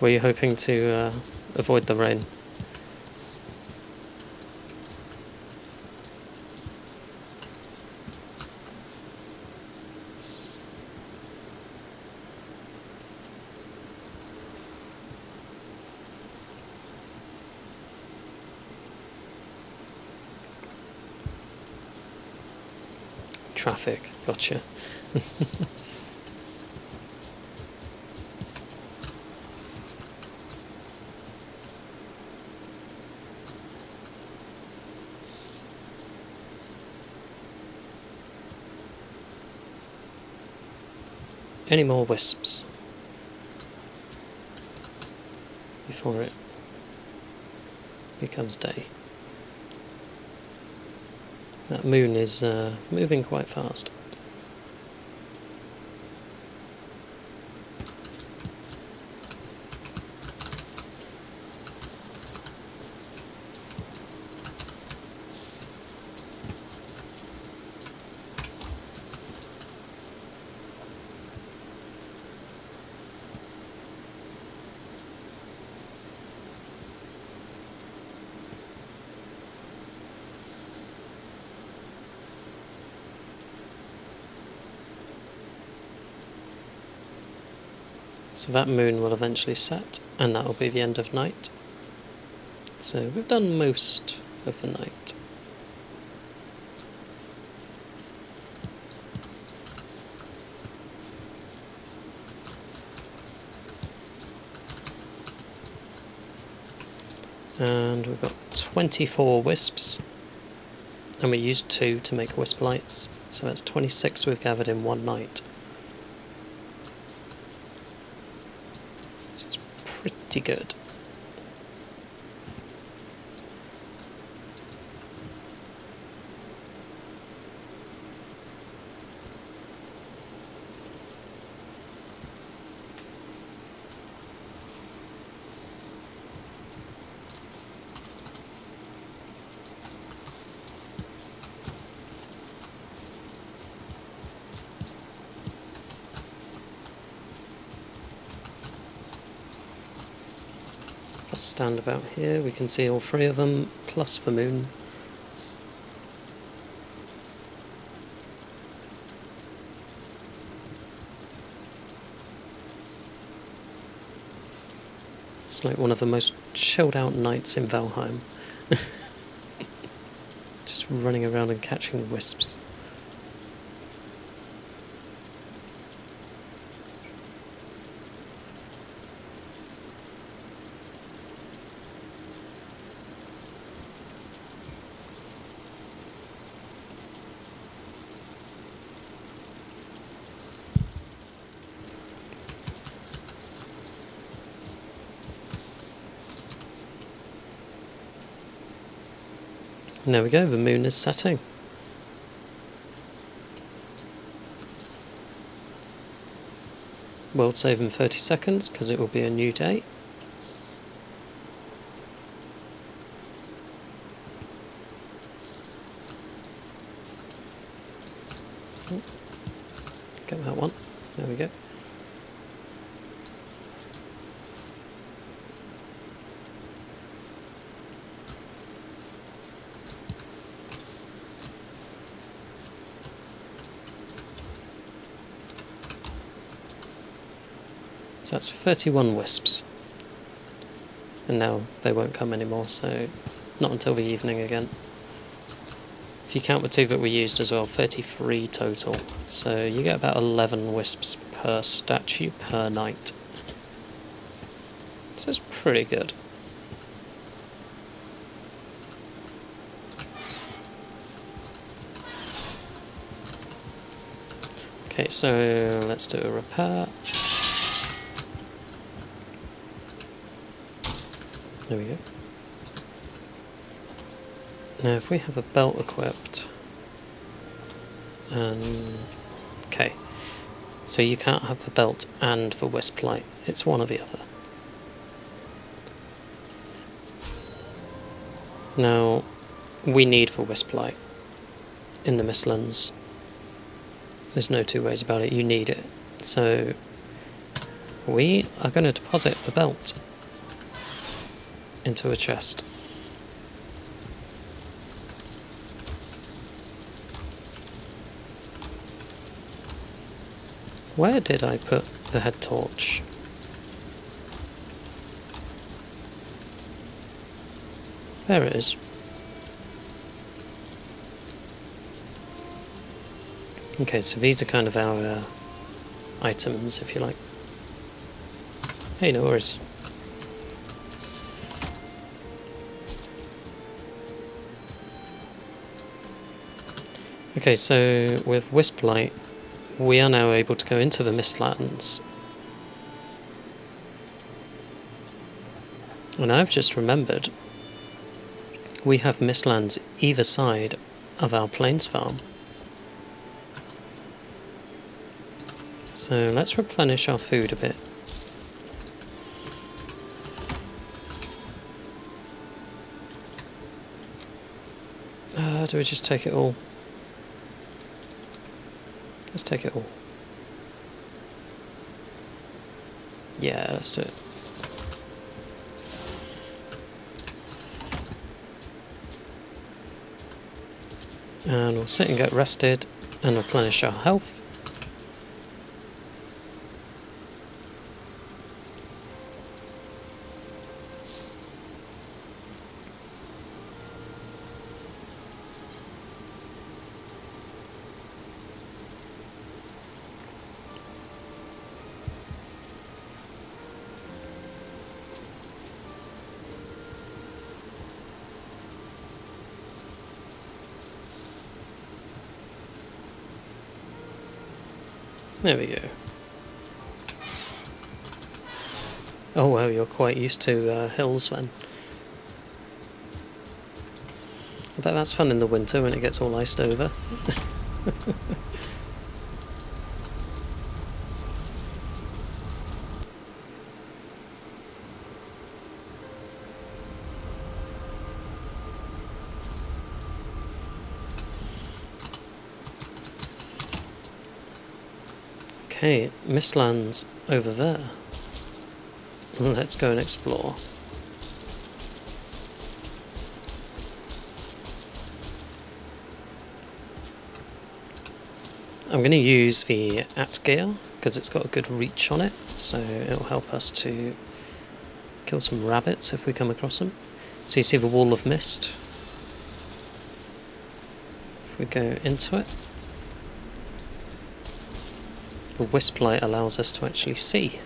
Were you hoping to uh, avoid the rain? Traffic, gotcha. Any more wisps before it becomes day. That moon is uh, moving quite fast. So that moon will eventually set, and that will be the end of night. So we've done most of the night. And we've got twenty-four wisps, and we used two to make wisp lights, so that's twenty-six we've gathered in one night. This is pretty good. Stand about here, we can see all three of them, plus the moon. It's like one of the most chilled out nights in Valheim. Just running around and catching wisps. And there we go, the moon is setting. World save in thirty seconds, because it will be a new day. Oh, get that one, there we go. So that's thirty-one wisps, and now they won't come anymore, so not until the evening again. If you count the two that we used as well, thirty-three total, so you get about eleven wisps per statue per night, so it's pretty good. Okay, so let's do a repair. There we go. Now if we have a belt equipped, um, okay, so you can't have the belt and the wisp light, it's one or the other. Now we need the wisp light in the Mistlands, there's no two ways about it, you need it, so we are going to deposit the belt into a chest. Where did I put the head torch? There it is. Okay, so these are kind of our uh, items, if you like. Hey, no worries. Okay, so with Wisp Light, we are now able to go into the Mistlands. And I've just remembered, we have Mistlands either side of our Plains Farm. So let's replenish our food a bit. Uh, do we just take it all? Let's take it all. Yeah, let's do it. And we'll sit and get rested and replenish our health. There we go. Oh wow, you're quite used to uh, hills then. I bet that's fun in the winter when it gets all iced over. Okay, Mistlands over there. Let's go and explore. I'm going to use the Atgale because it's got a good reach on it, so it'll help us to kill some rabbits if we come across them. So you see the wall of mist. If we go into it, the wisp light allows us to actually see.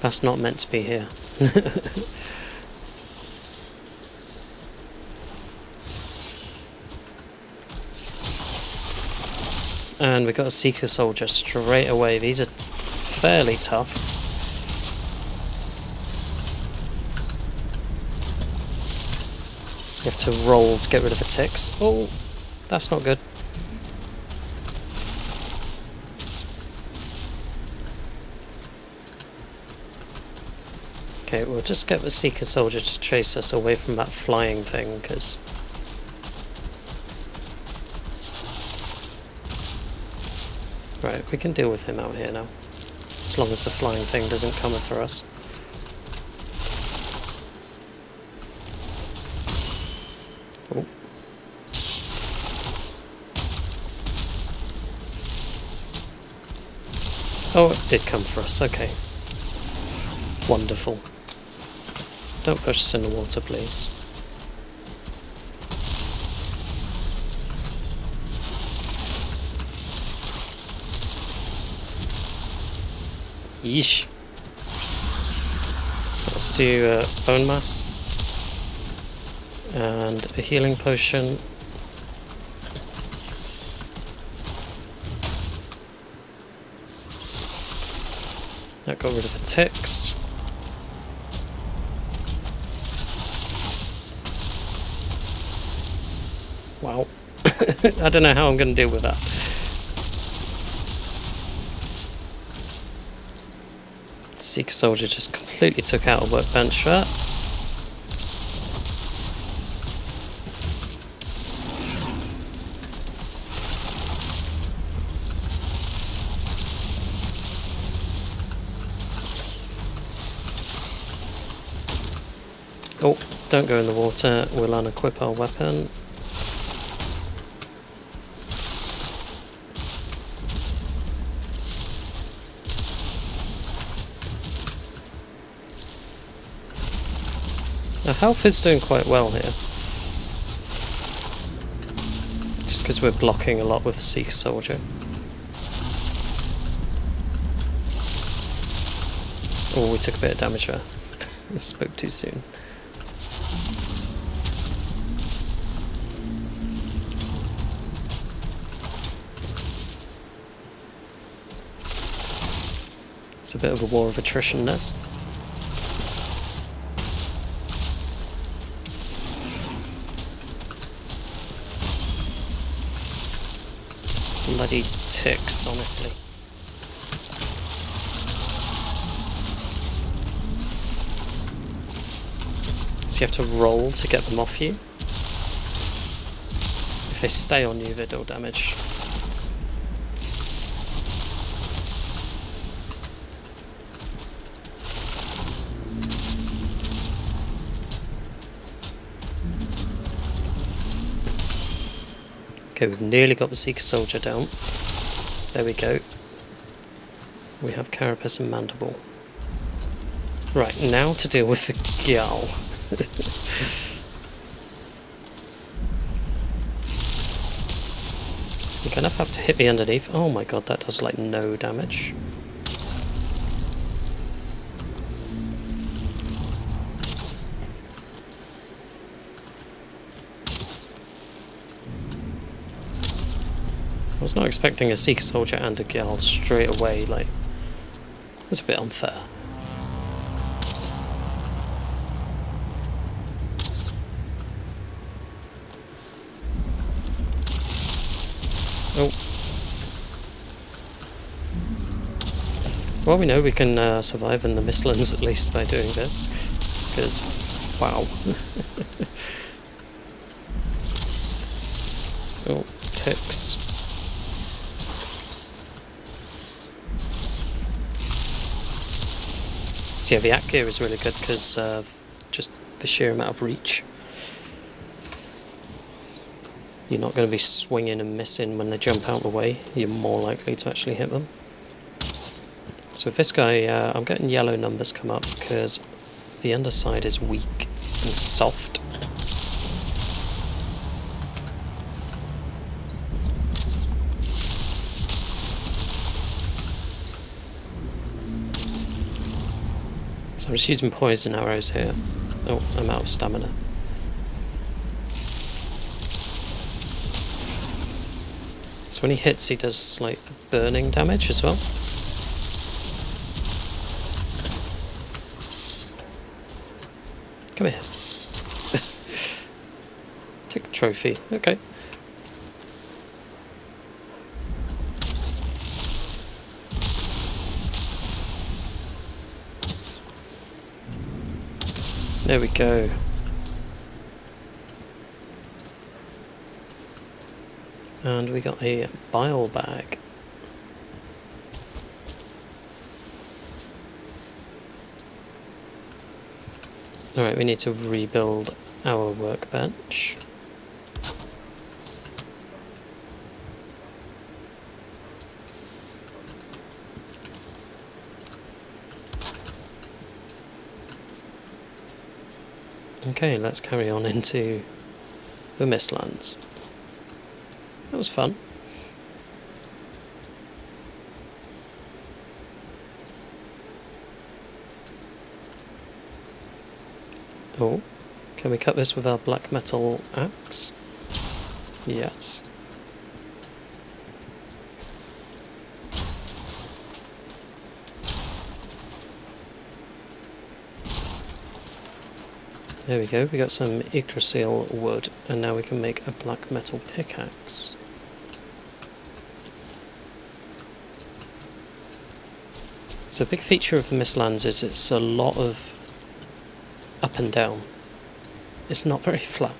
That's not meant to be here. And we got a seeker soldier straight away. These are fairly tough. You have to roll to get rid of the ticks. Oh, that's not good. Okay, we'll just get the seeker soldier to chase us away from that flying thing, because right, we can deal with him out here now, as long as the flying thing doesn't come for us. Ooh. Oh, it did come for us. Okay, wonderful. Don't push us in the water, please. Yeesh. Let's do uh, bone mass. And a healing potion. That got rid of the ticks. Wow. I don't know how I'm going to deal with that. Seeker soldier just completely took out a workbench there. Oh, don't go in the water. We'll unequip our weapon. Our health is doing quite well here, just because we're blocking a lot with the Seeker Soldier. Oh, we took a bit of damage there. I spoke too soon. It's a bit of a war of attrition, this. Bloody ticks, honestly. So you have to roll to get them off you. If they stay on you, they do damage. Okay, we've nearly got the Seeker Soldier down. There we go. We have Carapace and Mandible. Right, now to deal with the Gjall. You're gonna have to hit me underneath. Oh my god, that does like no damage. was not expecting a Seeker Soldier and a Gjall straight away, like, that's a bit unfair. Oh. Well, we know we can uh, survive in the Mistlands at least by doing this, because, wow. Oh, ticks. So yeah, the atgeir is really good because uh, just the sheer amount of reach. You're not going to be swinging and missing when they jump out of the way. You're more likely to actually hit them. So with this guy, uh, I'm getting yellow numbers come up because the underside is weak and soft. So I'm just using poison arrows here. Oh, I'm out of stamina. So when he hits, he does slight burning damage as well. Come here. Take a trophy. Okay. There we go. And we got a bile bag. Alright, we need to rebuild our workbench. Okay, let's carry on into the Mistlands. That was fun. Oh, can we cut this with our black metal axe? Yes. There we go, we got some Yggdrasil wood, and now we can make a black metal pickaxe. So a big feature of Mistlands is it's a lot of up and down. It's not very flat,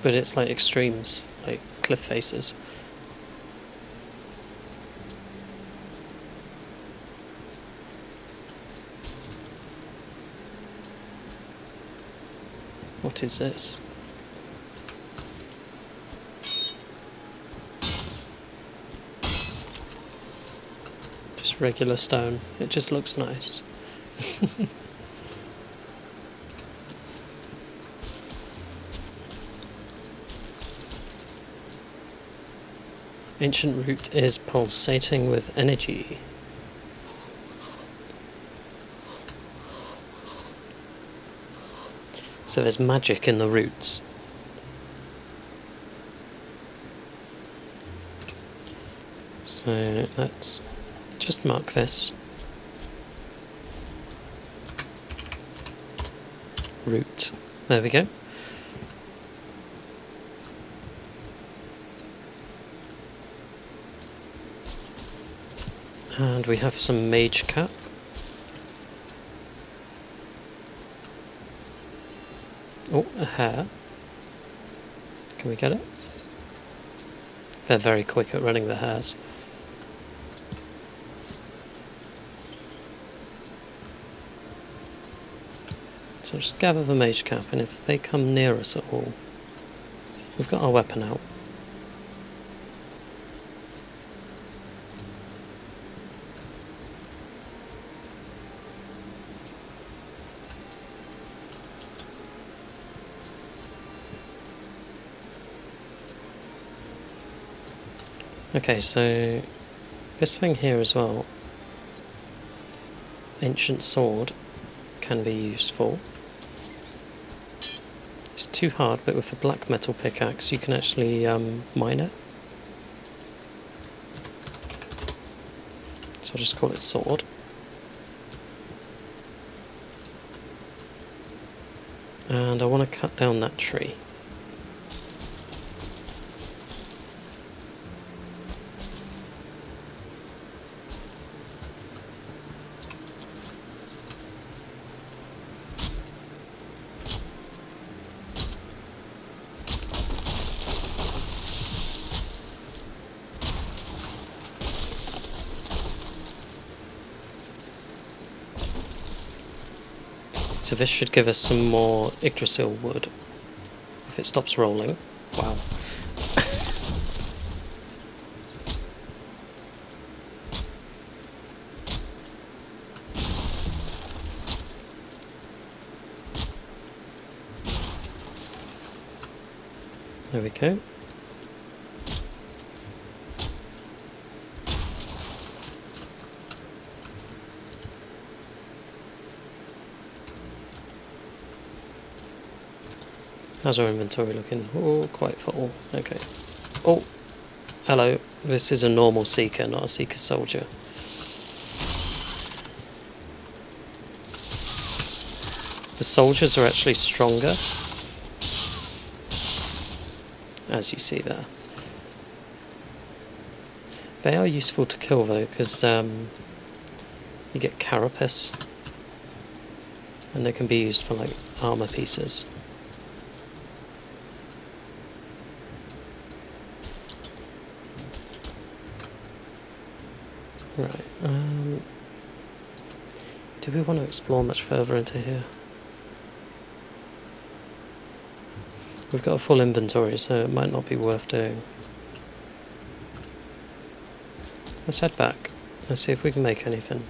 but it's like extremes, like cliff faces. What is this? Just regular stone. It just looks nice. Ancient root is pulsating with energy. So there's magic in the roots. So let's just mark this. Root. There we go. And we have some mage cap. Oh, a hair. Can we get it? They're very quick at running the hairs. So just gather the mage cap, and if they come near us at all, we've got our weapon out. Okay, so this thing here as well, ancient sword, can be useful. It's too hard, but with a black metal pickaxe you can actually um, mine it. I'll just call it sword. And I want to cut down that tree. So this should give us some more Yggdrasil wood. If it stops rolling. Wow. There we go. How's our inventory looking? Oh, quite full. Okay. Oh, hello. This is a normal seeker, not a seeker soldier. The soldiers are actually stronger, as you see there. They are useful to kill though, because um, you get carapace, and they can be used for like armor pieces. Right, um, do we want to explore much further into here? We've got a full inventory, so it might not be worth doing. Let's head back. Let's see if we can make anything.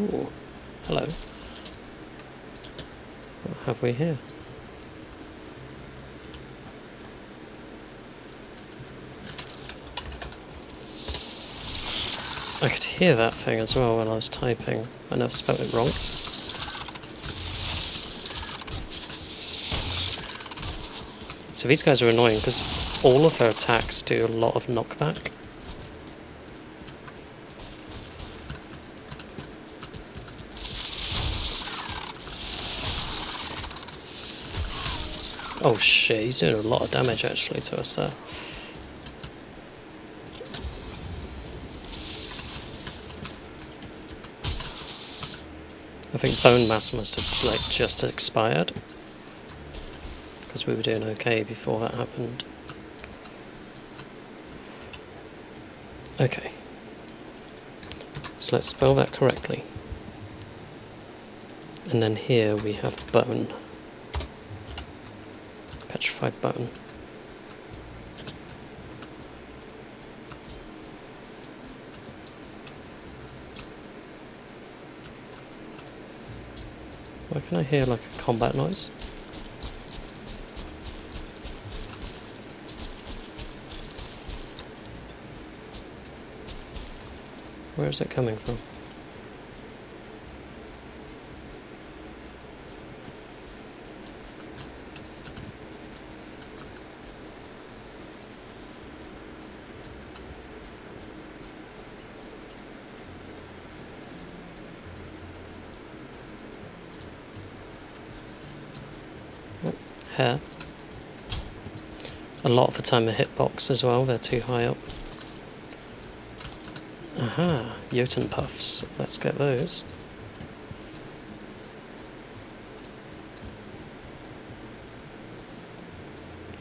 Ooh. Hello. What have we here? I could hear that thing as well when I was typing, and I've spelled it wrong. So these guys are annoying because all of their attacks do a lot of knockback. Oh shit, he's doing a lot of damage actually to us there. I think bone mass must have like just expired, because we were doing okay before that happened. Okay, so let's spell that correctly. And then here we have bone. Petrified bone. Why can I hear like a combat noise? Where is it coming from? Hair. A lot of the time the hitbox as well, they're too high up. Aha, Jotun Puffs, let's get those.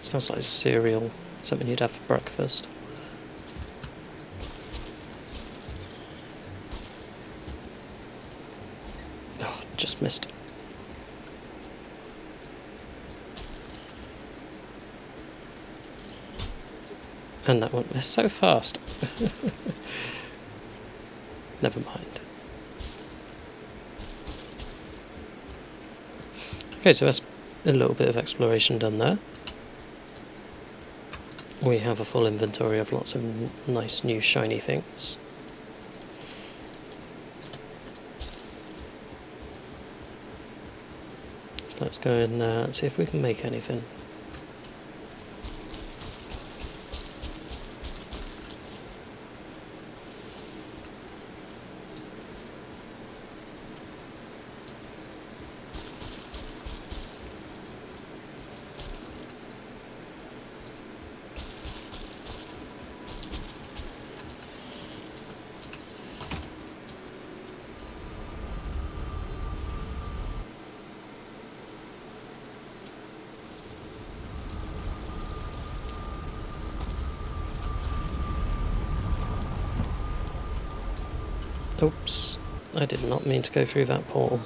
Sounds like cereal, something you'd have for breakfast. Oh, just missed it. And that one, they're so fast. Never mind. Okay, so that's a little bit of exploration done there. We have a full inventory of lots of nice new shiny things. So let's go and uh, see if we can make anything. Oops, I did not mean to go through that portal.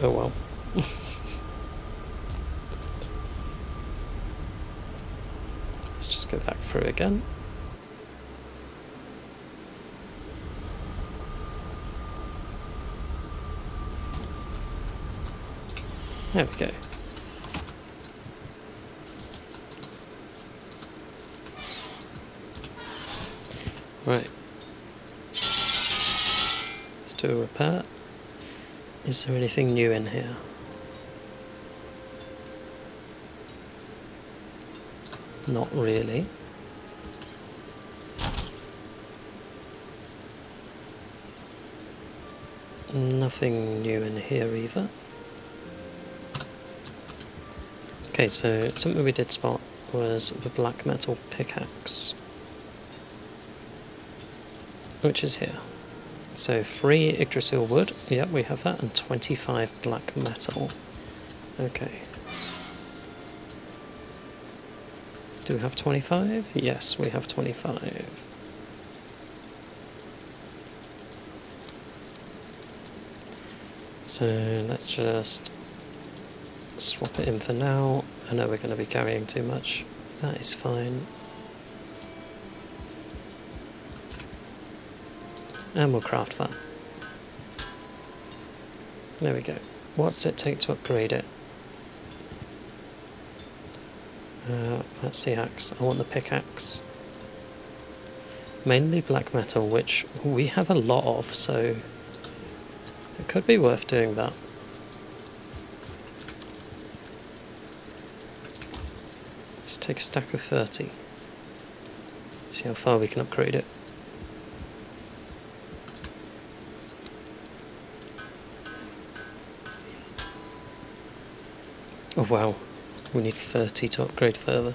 Oh well. Let's just go back through again. There we go. Right. Do a repair. Is there anything new in here? Not really. Nothing new in here either. Okay, so something we did spot was the black metal pickaxe, which is here. So three Yggdrasil wood, yep, we have that, and twenty-five black metal. Okay. Do we have twenty-five? Yes, we have twenty-five. So let's just swap it in for now. I know we're going to be carrying too much. That is fine. And we'll craft that. There we go. What's it take to upgrade it? Uh, that's the axe. I want the pickaxe. Mainly black metal, which we have a lot of, so it could be worth doing that. Let's take a stack of thirty. See how far we can upgrade it. Oh wow, we need thirty to upgrade further.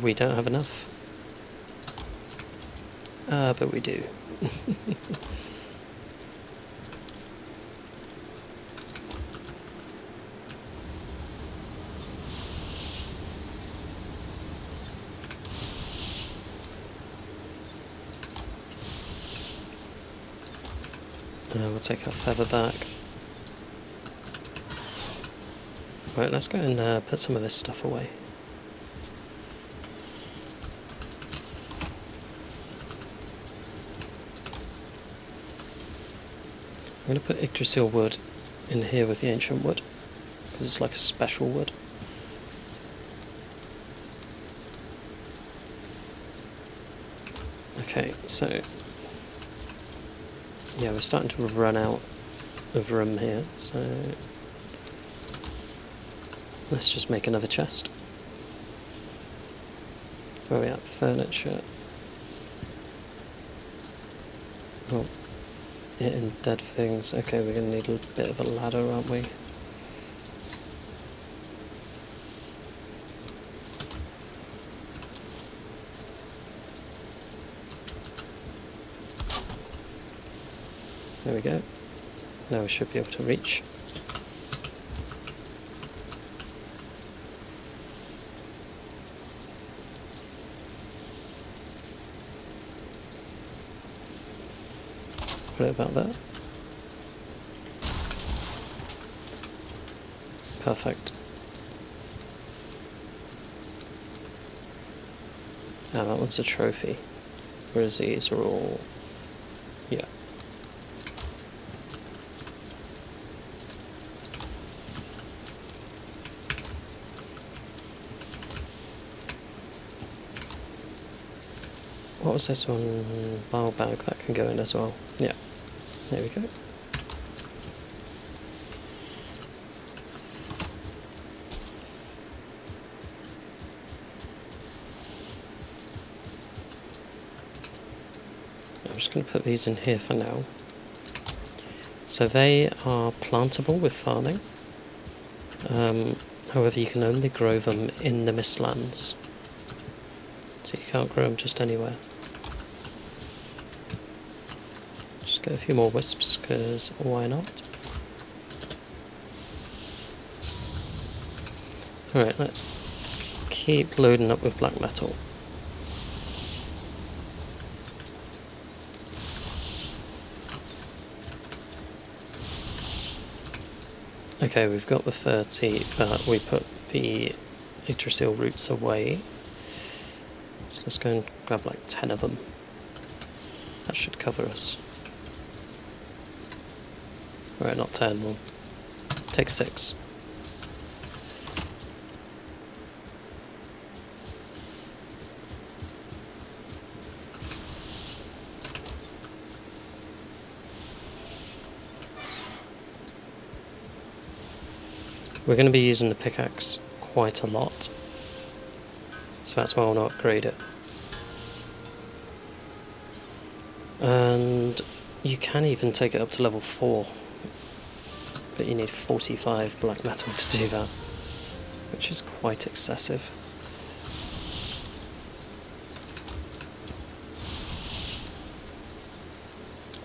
We don't have enough. Ah, uh, but we do. We'll take our feather back. Right, let's go and uh, put some of this stuff away. I'm going to put Yggdrasil wood in here with the ancient wood, because it's like a special wood. Okay, so... yeah, we're starting to run out of room here, so let's just make another chest. Where are we at? Furniture. Oh, hitting dead things. Okay, we're going to need a bit of a ladder, aren't we? There we go. Now we should be able to reach. Put it about there. Perfect. Now that one's a trophy. Whereas these are all... yeah. what was this one a while back? That can go in as well. Yeah, there we go. I'm just going to put these in here for now. So they are plantable with farming. Um, however, you can only grow them in the Mistlands. So you can't grow them just anywhere. Just get a few more wisps, because why not? Alright, let's keep loading up with black metal. Okay, we've got the thirty, but we put the Yggdrasil roots away. So let's go and grab like ten of them. That should cover us. Right, not ten, we'll take six. We're going to be using the pickaxe quite a lot, so that's why I'll not upgrade it. And you can even take it up to level four, but you need forty-five black metal to do that, which is quite excessive.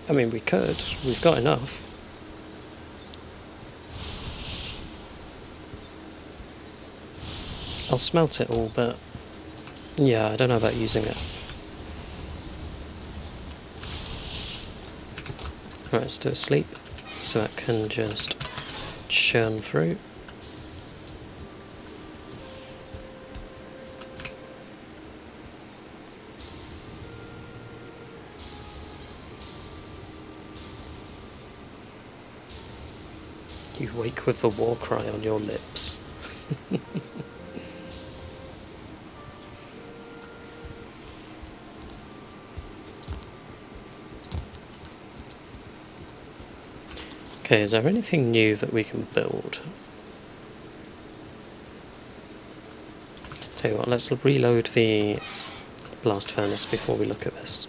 I mean, we could, we've got enough. I'll smelt it all, but yeah, I don't know about using it. Right, let's do a sleep, so that can just churn through. You wake with the war cry on your lips. Okay, is there anything new that we can build? Tell you what, let's reload the blast furnace before we look at this.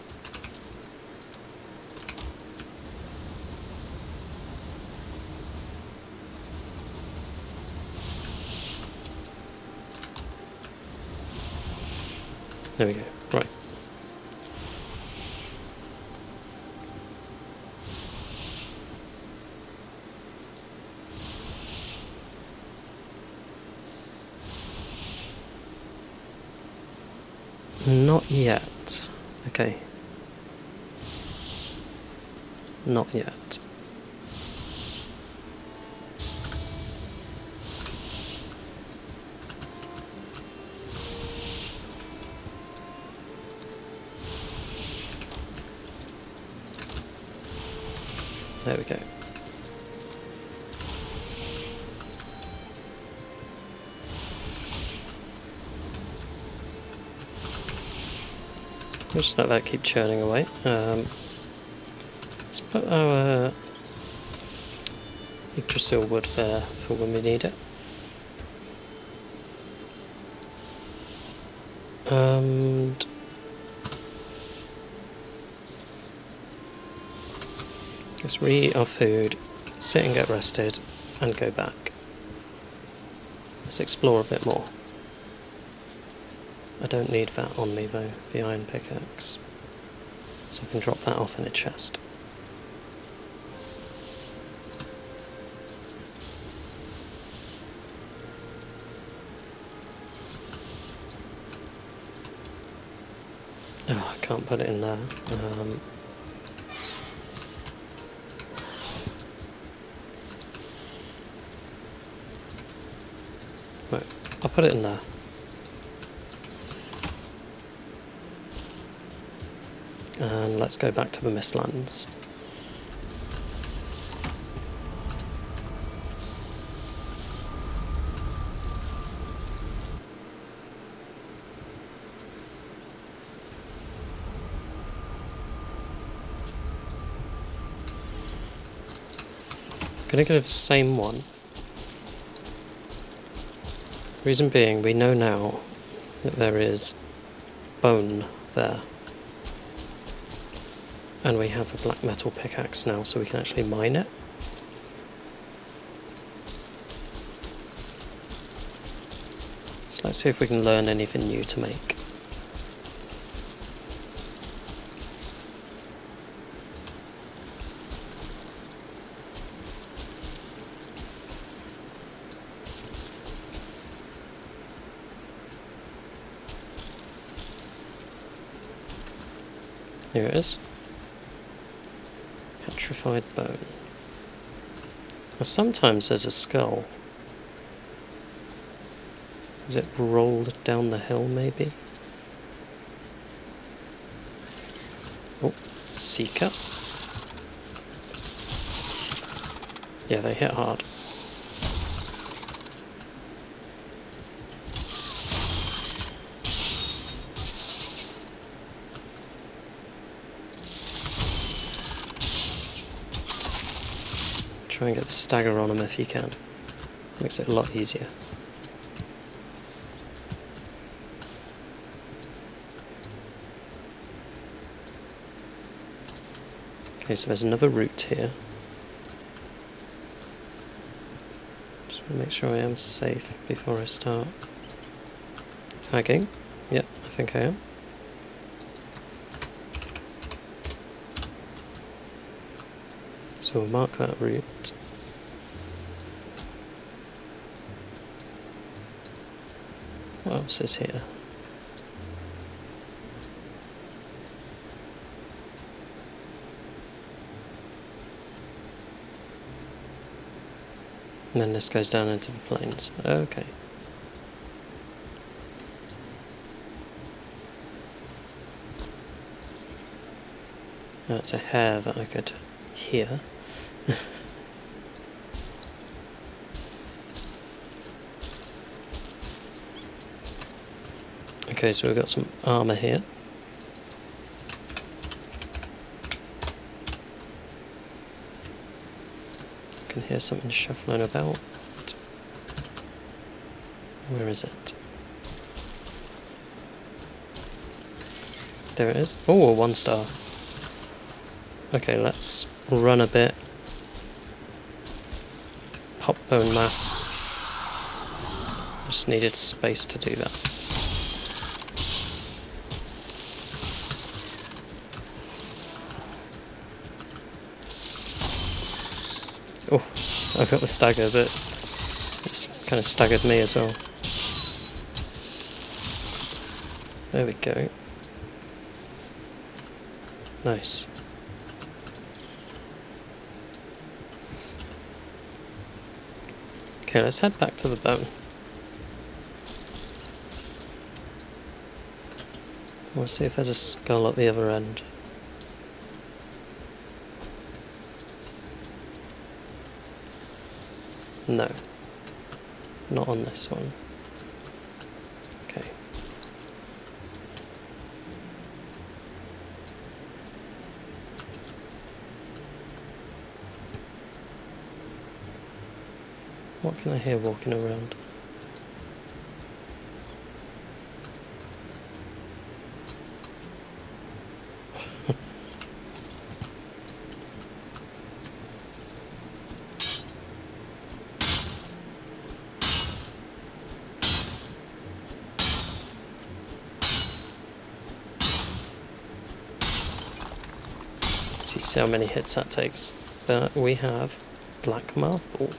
There we go, right. Not yet. Okay. Not yet. There we go. We'll just let that keep churning away. Um, let's put our Yggdrasil wood there for when we need it. And let's re-eat our food, sit and get rested, and go back. Let's explore a bit more. I don't need that on me though, the iron pickaxe, so I can drop that off in a chest. Oh, I can't put it in there. Um, right, I'll put it in there. And let's go back to the Mistlands. gonna go for the same one. Reason being, we know now that there is bone there. And we have a black metal pickaxe now, so we can actually mine it. So let's see if we can learn anything new to make. Here it is. Petrified bone. Now sometimes there's a skull. Is it rolled down the hill, maybe? Oh, seeker. Yeah, they hit hard. Try and get the stagger on him if you can. Makes it a lot easier. Okay, so there's another route here. Just want to make sure I am safe before I start tagging. Yep, I think I am. So we'll mark that route. What else is here? And then this goes down into the plains. Okay. That's a hair that I could hear. Okay, so we've got some armor here. Can hear something shuffling about. Where is it? There it is. Oh, one star. Okay, let's run a bit. Pop bone mass. Just needed space to do that. Oh, I've got the stagger, but it's kind of staggered me as well. There we go. Nice. Okay, let's head back to the bone. We'll see if there's a skull at the other end. No, not on this one. Okay. What can I hear walking around? See how many hits that takes. But we have black marble.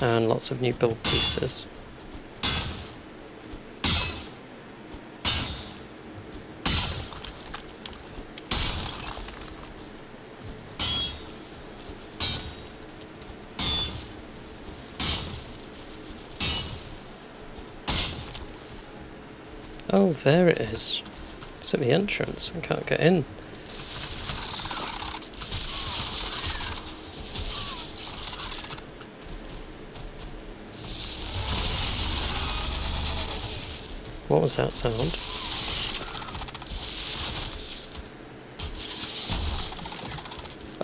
And lots of new build pieces. Oh, there it is. It's at the entrance, I can't get in. What was that sound?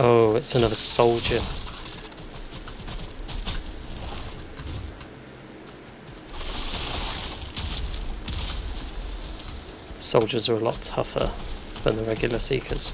Oh, it's another soldier. Soldiers are a lot tougher than the regular seekers.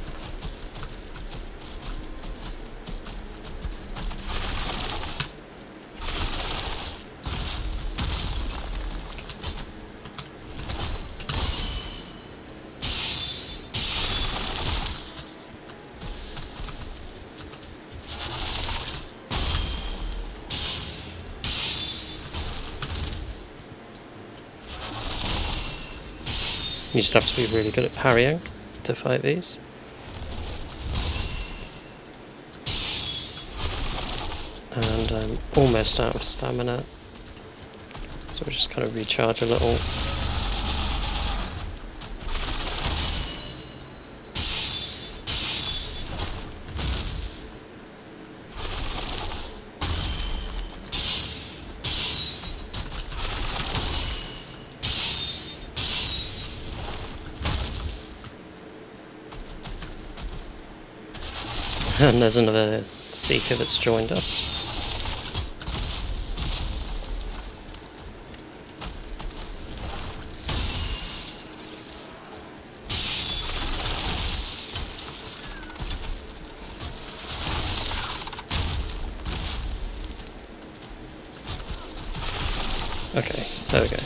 You just have to be really good at parrying to fight these. And I'm almost out of stamina, so we'll just kind of recharge a little. And there's another seeker that's joined us. Okay, there we go.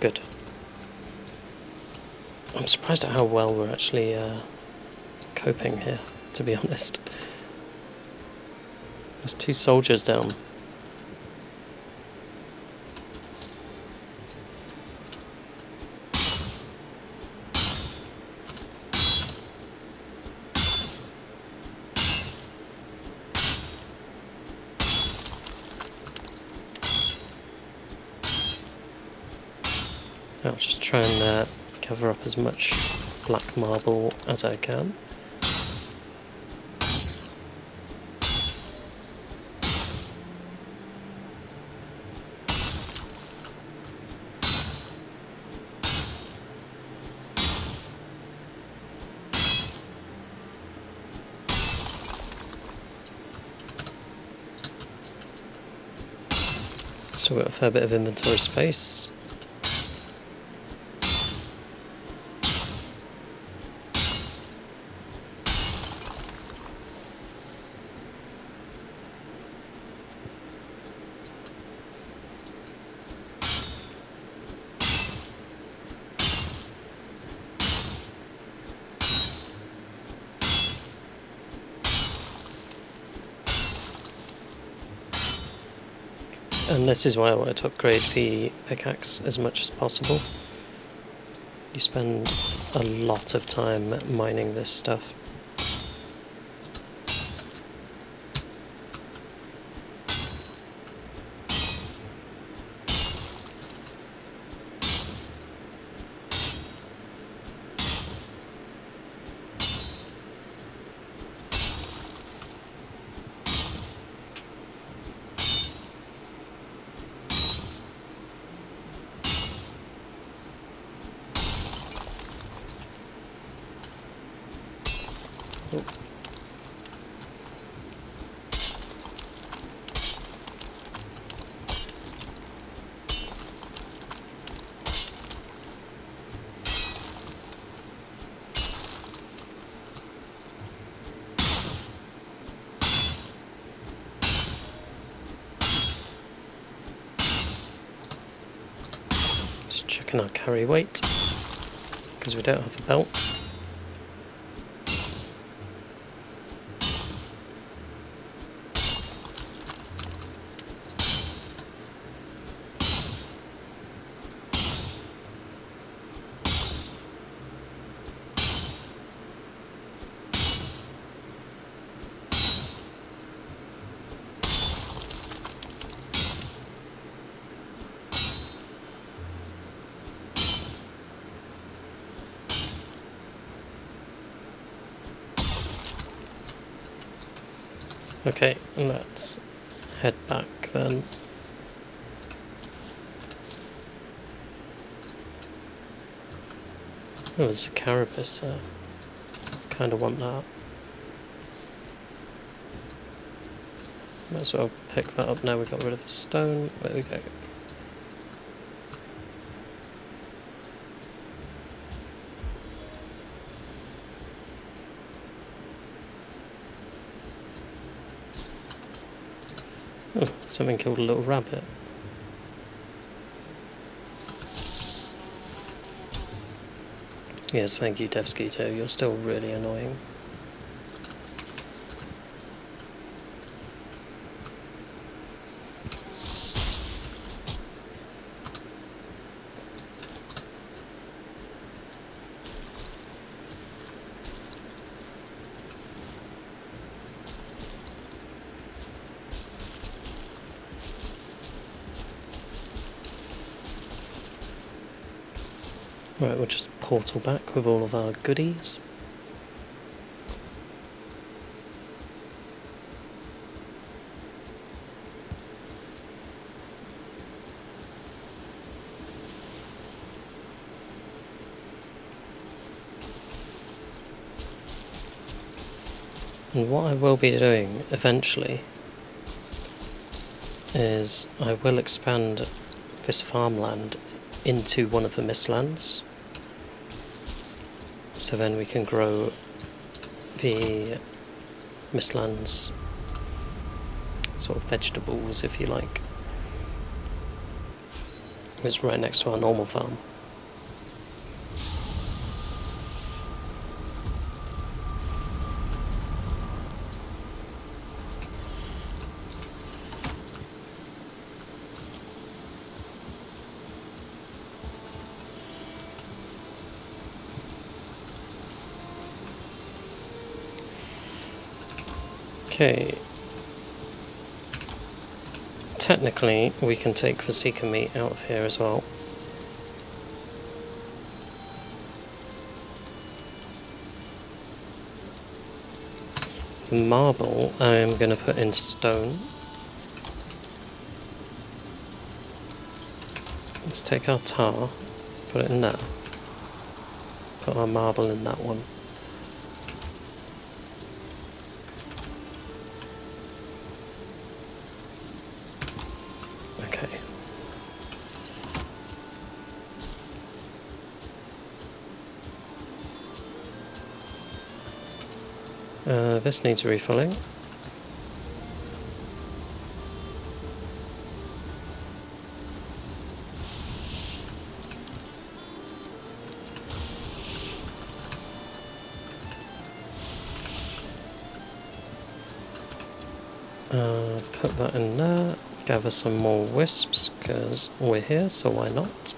Good. I'm surprised at how well we're actually uh, coping here, to be honest. There's two soldiers down. I'll just try and uh, cover up as much black marble as I can. So we've got a fair bit of inventory space. And this is why I wanted to upgrade the pickaxe as much as possible. You spend a lot of time mining this stuff. Oh. Just checking our carry weight, because we don't have a belt. Okay, and that's head back then. Oh, there's a carapace there. Kind of want that. Might as well pick that up now we got rid of the stone. There we go. Oh, something killed a little rabbit. Yes, thank you, Deathsquito. You're still really annoying. Right, we'll just portal back with all of our goodies. And what I will be doing eventually is I will expand this farmland into one of the Mistlands. So then we can grow the Mistlands sort of vegetables, if you like. It's right next to our normal farm. Okay, technically we can take the seeker meat out of here as well. The marble I am going to put in stone. Let's take our tar, put it in there, put our marble in that one. Uh, this needs refilling. Uh, put that in there, gather some more wisps, because we're here, so why not?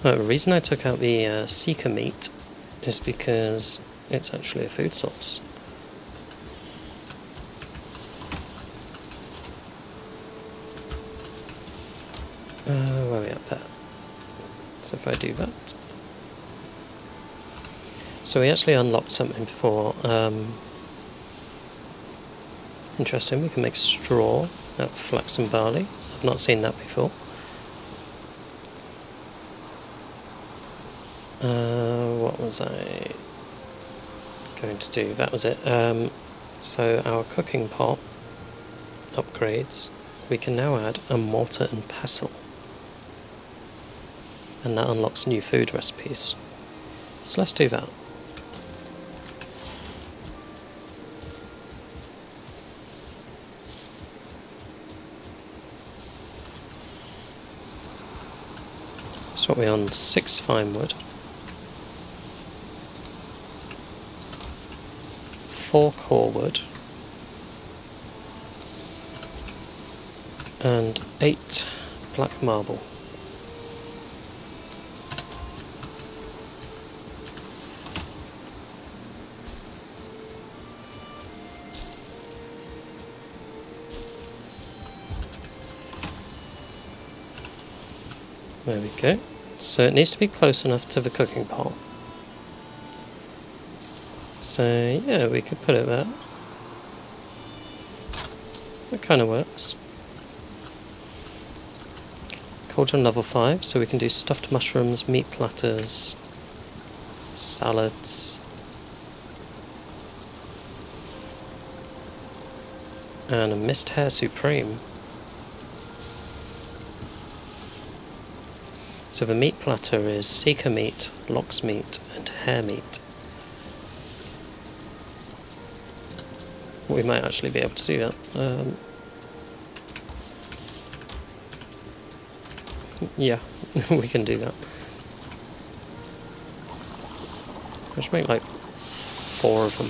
But the reason I took out the uh, seeker meat is because it's actually a food source. Uh, where are we at there? So if I do that... So we actually unlocked something before. Um, interesting, we can make straw out of flax and barley. I've not seen that before. Uh, what was I going to do? That was it. Um, so our cooking pot upgrades, we can now add a mortar and pestle. And that unlocks new food recipes. So let's do that. So we're on six fine wood. Four core wood and eight black marble. There we go. So it needs to be close enough to the cooking pole. So yeah, we could put it there. That kind of works. Cauldron level five, so we can do stuffed mushrooms, meat platters, salads, and a mist hair supreme. So the meat platter is seeker meat, lox meat, and hare meat. We might actually be able to do that. Um, yeah, we can do that. I should make like four of them.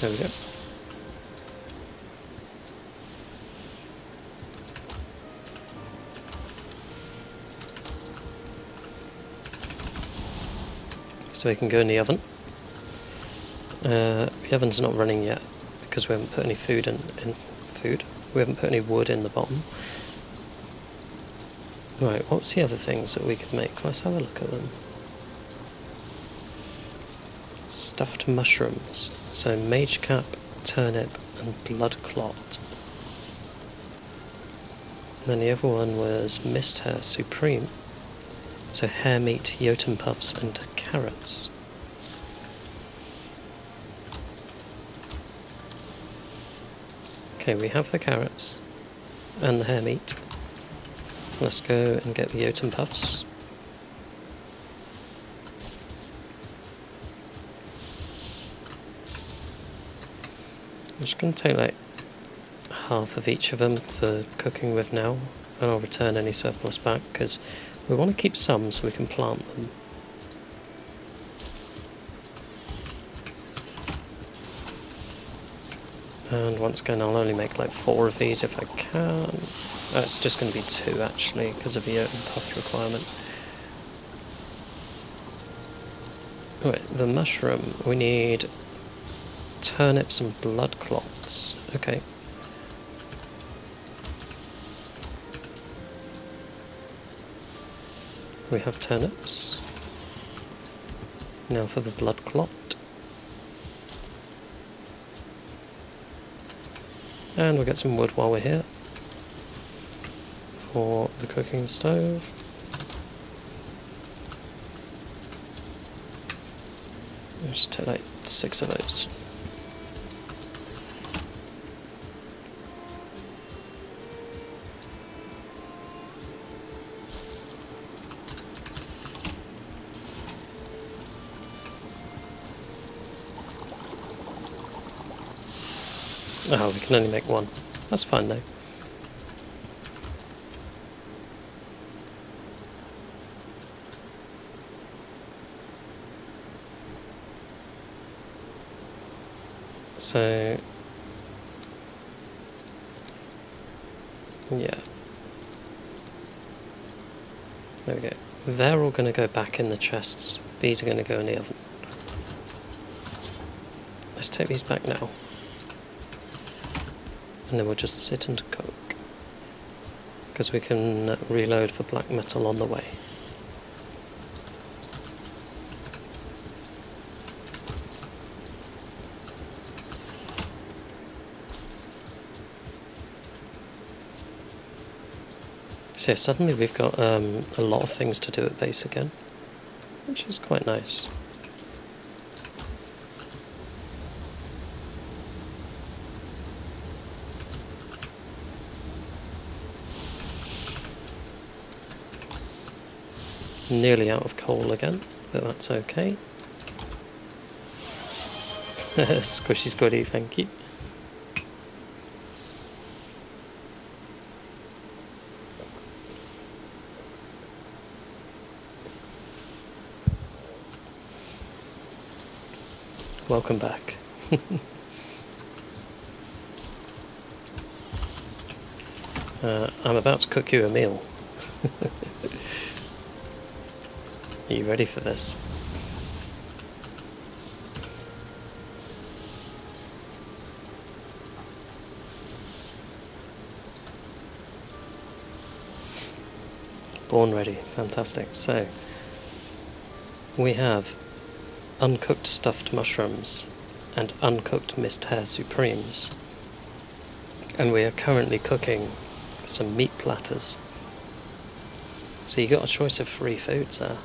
There we go. So we can go in the oven. Uh, the oven's not running yet because we haven't put any food in, in food. We haven't put any wood in the bottom. Right, what's the other things that we could make? Let's have a look at them. Stuffed mushrooms. So mage cap, turnip, and blood clot. And then the other one was mist hair supreme. So hare meat, jotun puffs, and carrots. Okay, we have the carrots and the hare meat. Let's go and get the jotun puffs. I'm just going to take like half of each of them for cooking with now, and I'll return any surplus back because we want to keep some so we can plant them. And once again, I'll only make like four of these if I can. That's just going to be two actually because of the open puff requirement. Right, the mushroom, we need turnips and blood clots. Okay. We have turnips. Now for the blood clot. And we'll get some wood while we're here for the cooking stove. I'll just take like six of those. Oh, we can only make one. That's fine though. So yeah. There we go. They're all going to go back in the chests. These are going to go in the oven. Let's take these back now. And then we'll just sit and cook, because we can reload for black metal on the way. So yeah, suddenly we've got um, a lot of things to do at base again, which is quite nice. Nearly out of coal again, but that's okay. Squishy squiddy, thank you. Welcome back. uh, I'm about to cook you a meal. Are you ready for this? Born ready, fantastic. So, we have uncooked stuffed mushrooms and uncooked mist hare supremes. And we are currently cooking some meat platters. So you got a choice of three foods there.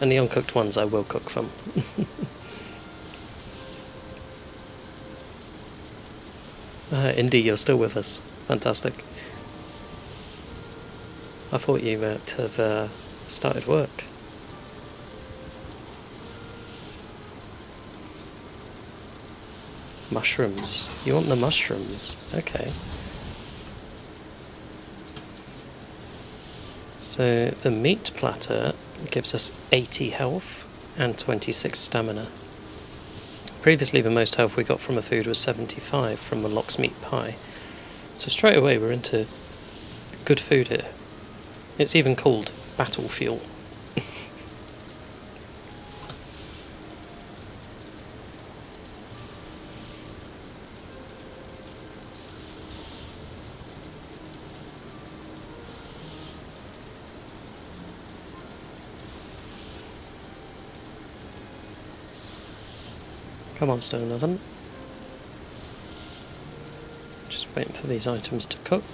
And the uncooked ones I will cook from. uh, Indy, you're still with us. Fantastic. I thought you might have uh, started work. Mushrooms. You want the mushrooms? Okay. So the meat platter gives us eighty health and twenty-six stamina. Previously the most health we got from a food was seventy-five from the lox meat pie. So straight away we're into good food here. It's even called battle fuel. Come on, stone oven. Just waiting for these items to cook.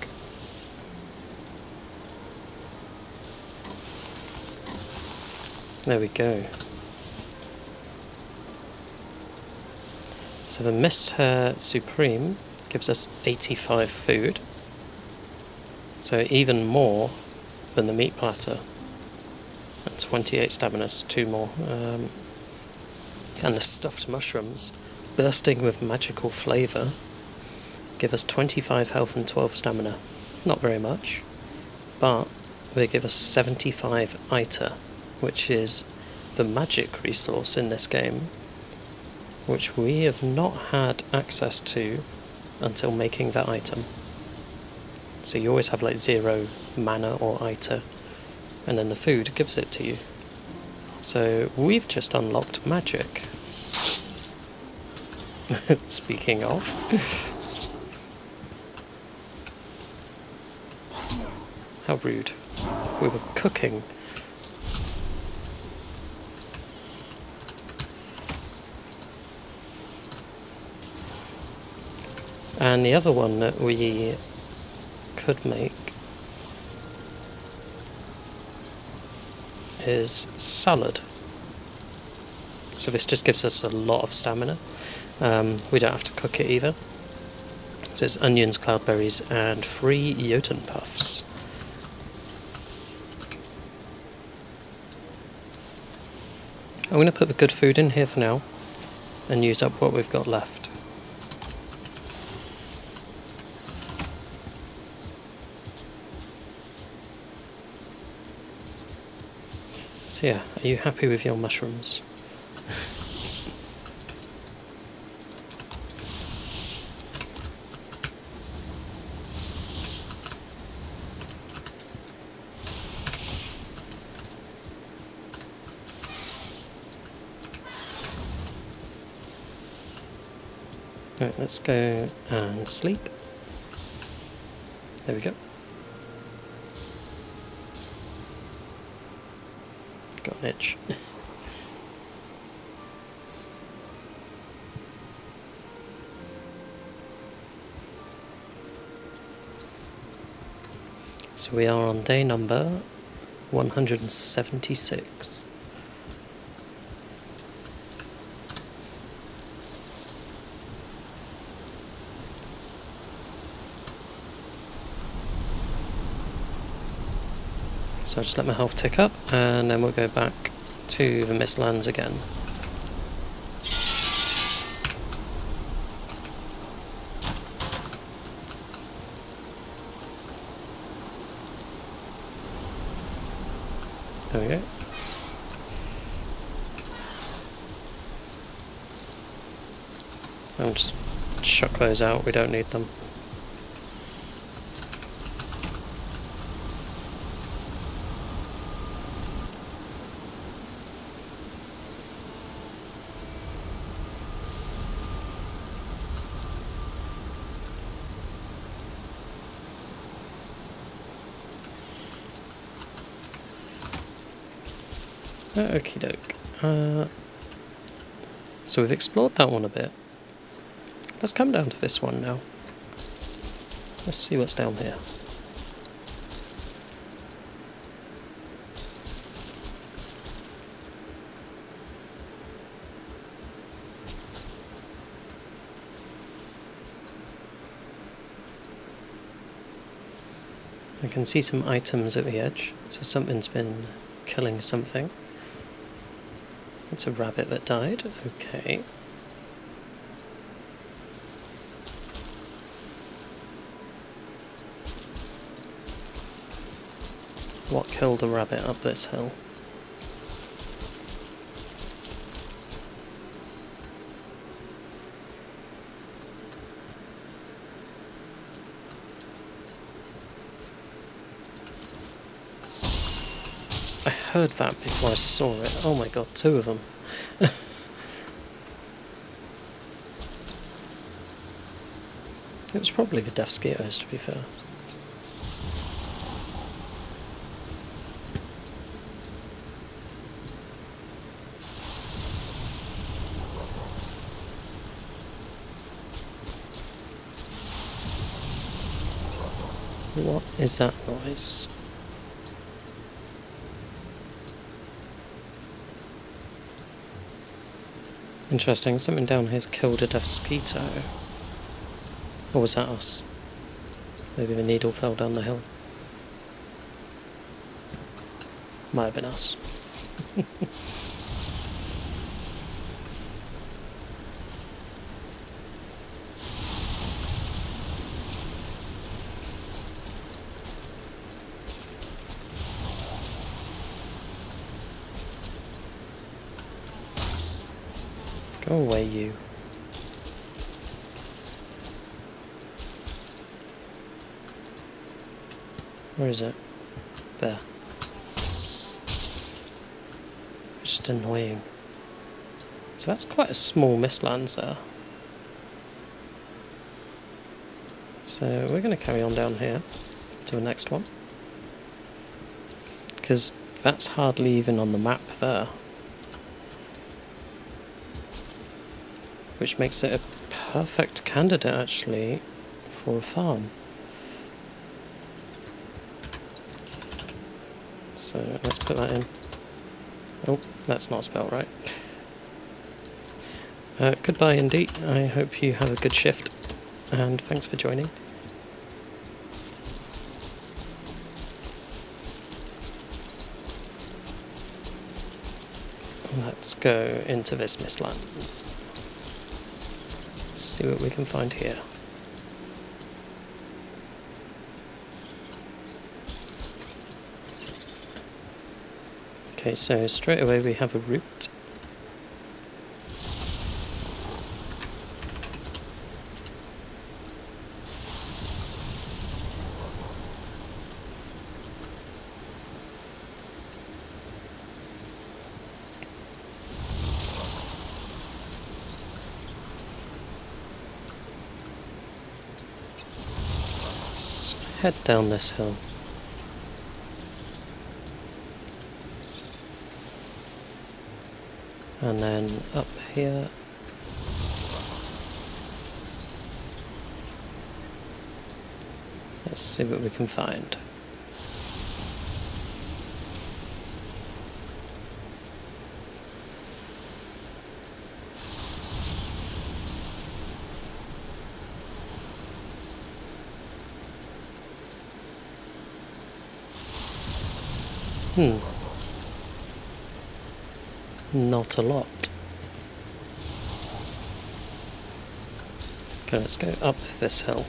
There we go. So the mist hare supreme gives us eighty-five food. So even more than the meat platter. And twenty-eight stamina, two more. Um, and the stuffed mushrooms, bursting with magical flavour, give us twenty-five health and twelve stamina. Not very much, but they give us seventy-five iter, which is the magic resource in this game, which we have not had access to until making that item. So you always have like zero mana or iter, and then the food gives it to you. So we've just unlocked magic. Speaking of. How rude. We were cooking. And the other one that we could make is salad. So this just gives us a lot of stamina. Um, we don't have to cook it either. So it's onions, cloudberries, and three Jotun puffs. I'm going to put the good food in here for now and use up what we've got left. So yeah, are you happy with your mushrooms? Right, let's go and sleep. There we go. Got an itch. So we are on day number one hundred seventy-six. So I'll just let my health tick up, and then we'll go back to the Mistlands again. There we go. I'll just chuck those out, we don't need them. Okie doke. Uh, so we've explored that one a bit. Let's come down to this one now. Let's see what's down here. I can see some items at the edge, so something's been killing something. It's a rabbit that died, okay. What killed a rabbit up this hill? I heard that before I saw it. Oh my god, two of them. It was probably the Deathsquitos, to be fair. What is that noise? Interesting, something down here's killed a Deathsquito. Or was that us? Maybe the needle fell down the hill. Might have been us. Go away, you. Where is it? There. Just annoying. So that's quite a small Mistlands there. So we're going to carry on down here to the next one. Because that's hardly even on the map there. Which makes it a perfect candidate, actually, for a farm. So let's put that in. Oh, that's not spelled right. Uh, goodbye, indeed. I hope you have a good shift, and thanks for joining. Let's go into this Mistlands. See what we can find here. Okay, so straight away we have a root. Head down this hill. And then up here. Let's see what we can find. Hmm. Not a lot. Okay, let's go up this hill.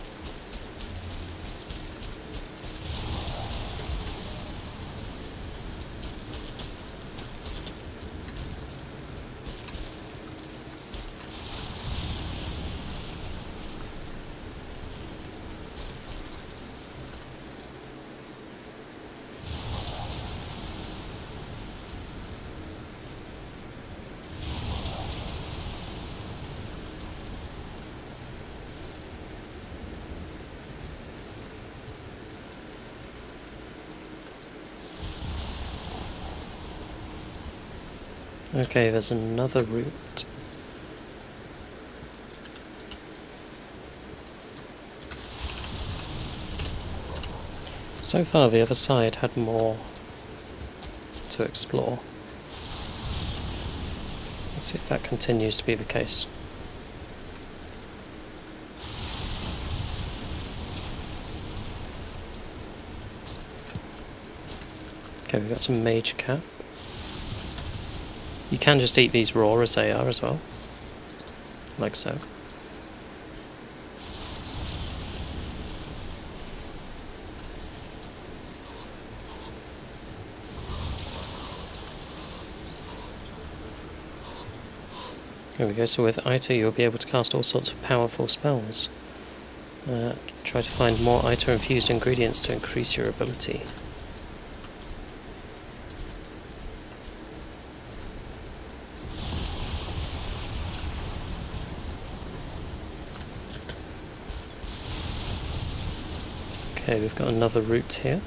Okay, there's another route. So far the other side had more to explore. Let's see if that continues to be the case. Okay, we've got some mage cap. You can just eat these raw as they are as well, like so. There we go, so with Ita you'll be able to cast all sorts of powerful spells. Uh, try to find more Ita infused ingredients to increase your ability. Okay, we've got another route here.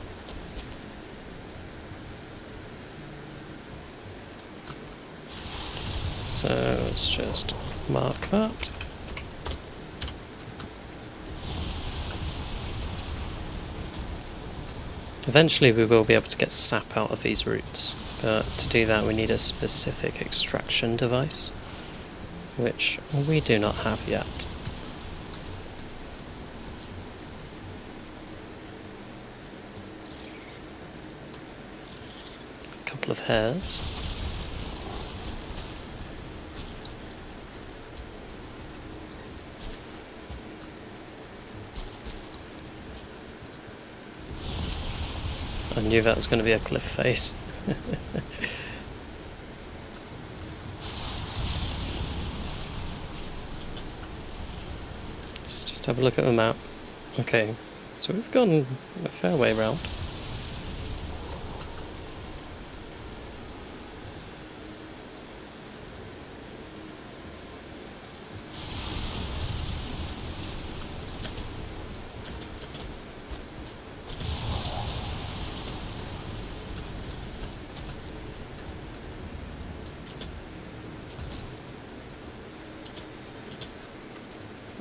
So let's just mark that. Eventually we will be able to get sap out of these roots, but to do that we need a specific extraction device, which we do not have yet. Of hairs. I knew that was going to be a cliff face. Let's just have a look at the map. Okay, so we've gone a fair way round.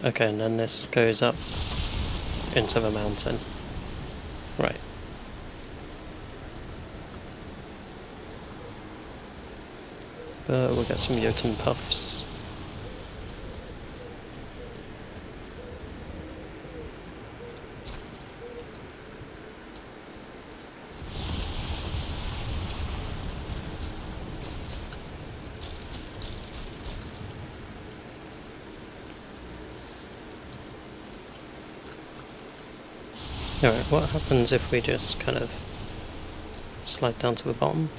Okay, and then this goes up into the mountain. Right. But we'll get some Jotun puffs. Alright, what happens if we just kind of slide down to the bottom?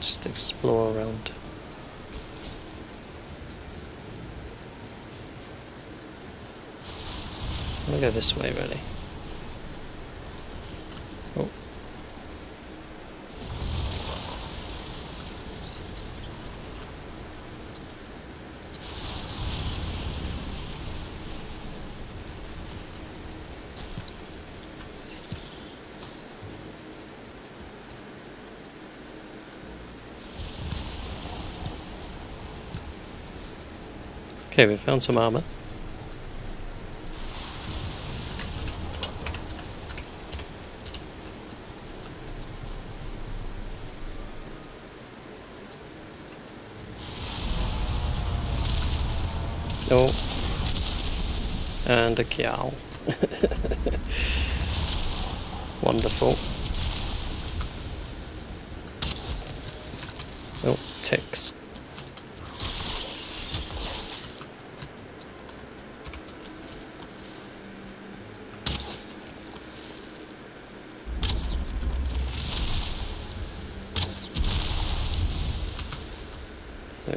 Just explore around. We'll go this way, really. Oh. Okay, we found some armor. Oh, and a Gjall. Wonderful. Oh, ticks.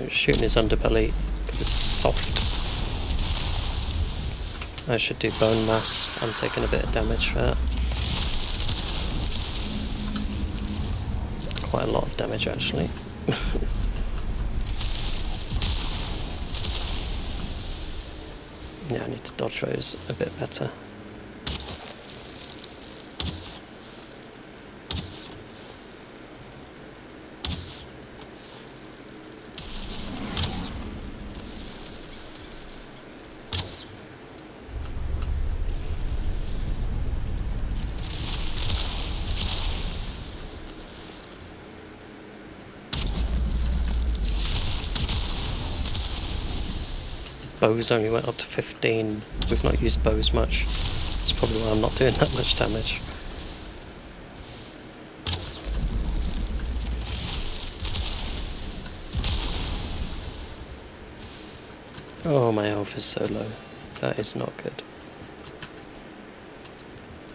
Shooting his underbelly because it's soft. I should do bone mass. I'm taking a bit of damage for that. Quite a lot of damage actually. Yeah, I need to dodge those a bit better. bows only went up to fifteen. We've not used bows much. That's probably why I'm not doing that much damage. Oh, my health is so low. That is not good.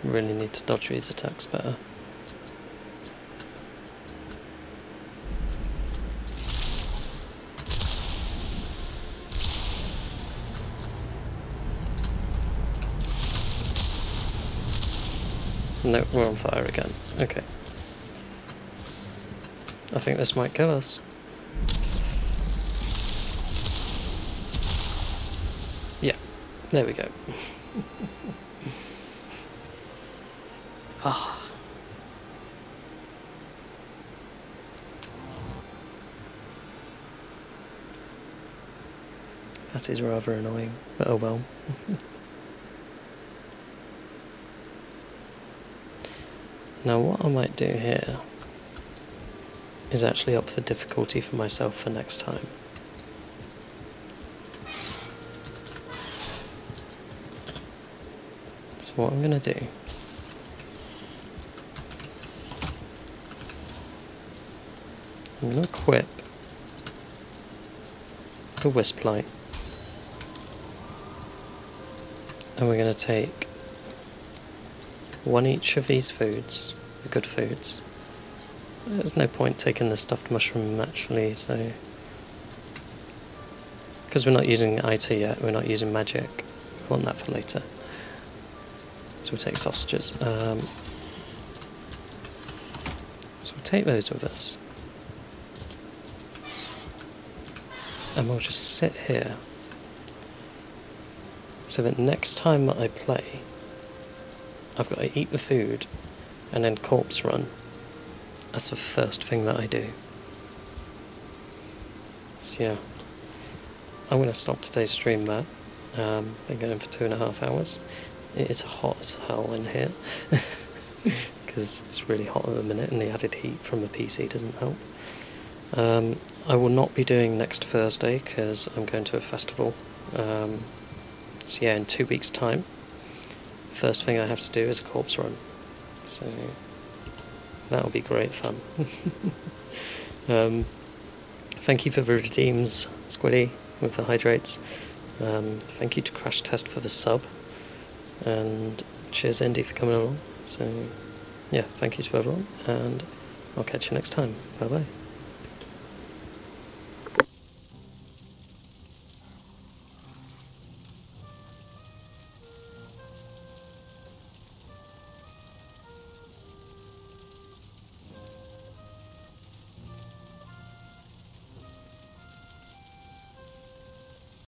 I really need to dodge these attacks better. No, we're on fire again. Okay. I think this might kill us. There we go. Ah. That is rather annoying, but oh well. Now what I might do here is actually up the difficulty for myself for next time. What I'm going to do I'm going to equip the wisp light, and we're going to take one each of these foods, the good foods. There's no point taking the stuffed mushroom actually, so because we're not using I T yet, we're not using magic, we want that for later. We'll take sausages. Um, so we'll take those with us. And we'll just sit here. So that next time that I play, I've got to eat the food and then corpse run. That's the first thing that I do. So yeah. I'm going to stop today's stream there. Um, been going for two and a half hours. It is hot as hell in here, because it's really hot at the minute, and the added heat from the P C doesn't help. Um, I will not be doing next Thursday, because I'm going to a festival. Um, so yeah, in two weeks' time, first thing I have to do is a corpse run. So that'll be great fun. um, thank you for the redeems, Squiddy, with the hydrates. Um, thank you to Crash Test for the sub. And cheers, Indy, for coming along. So, yeah, thank you to everyone, and I'll catch you next time. Bye-bye.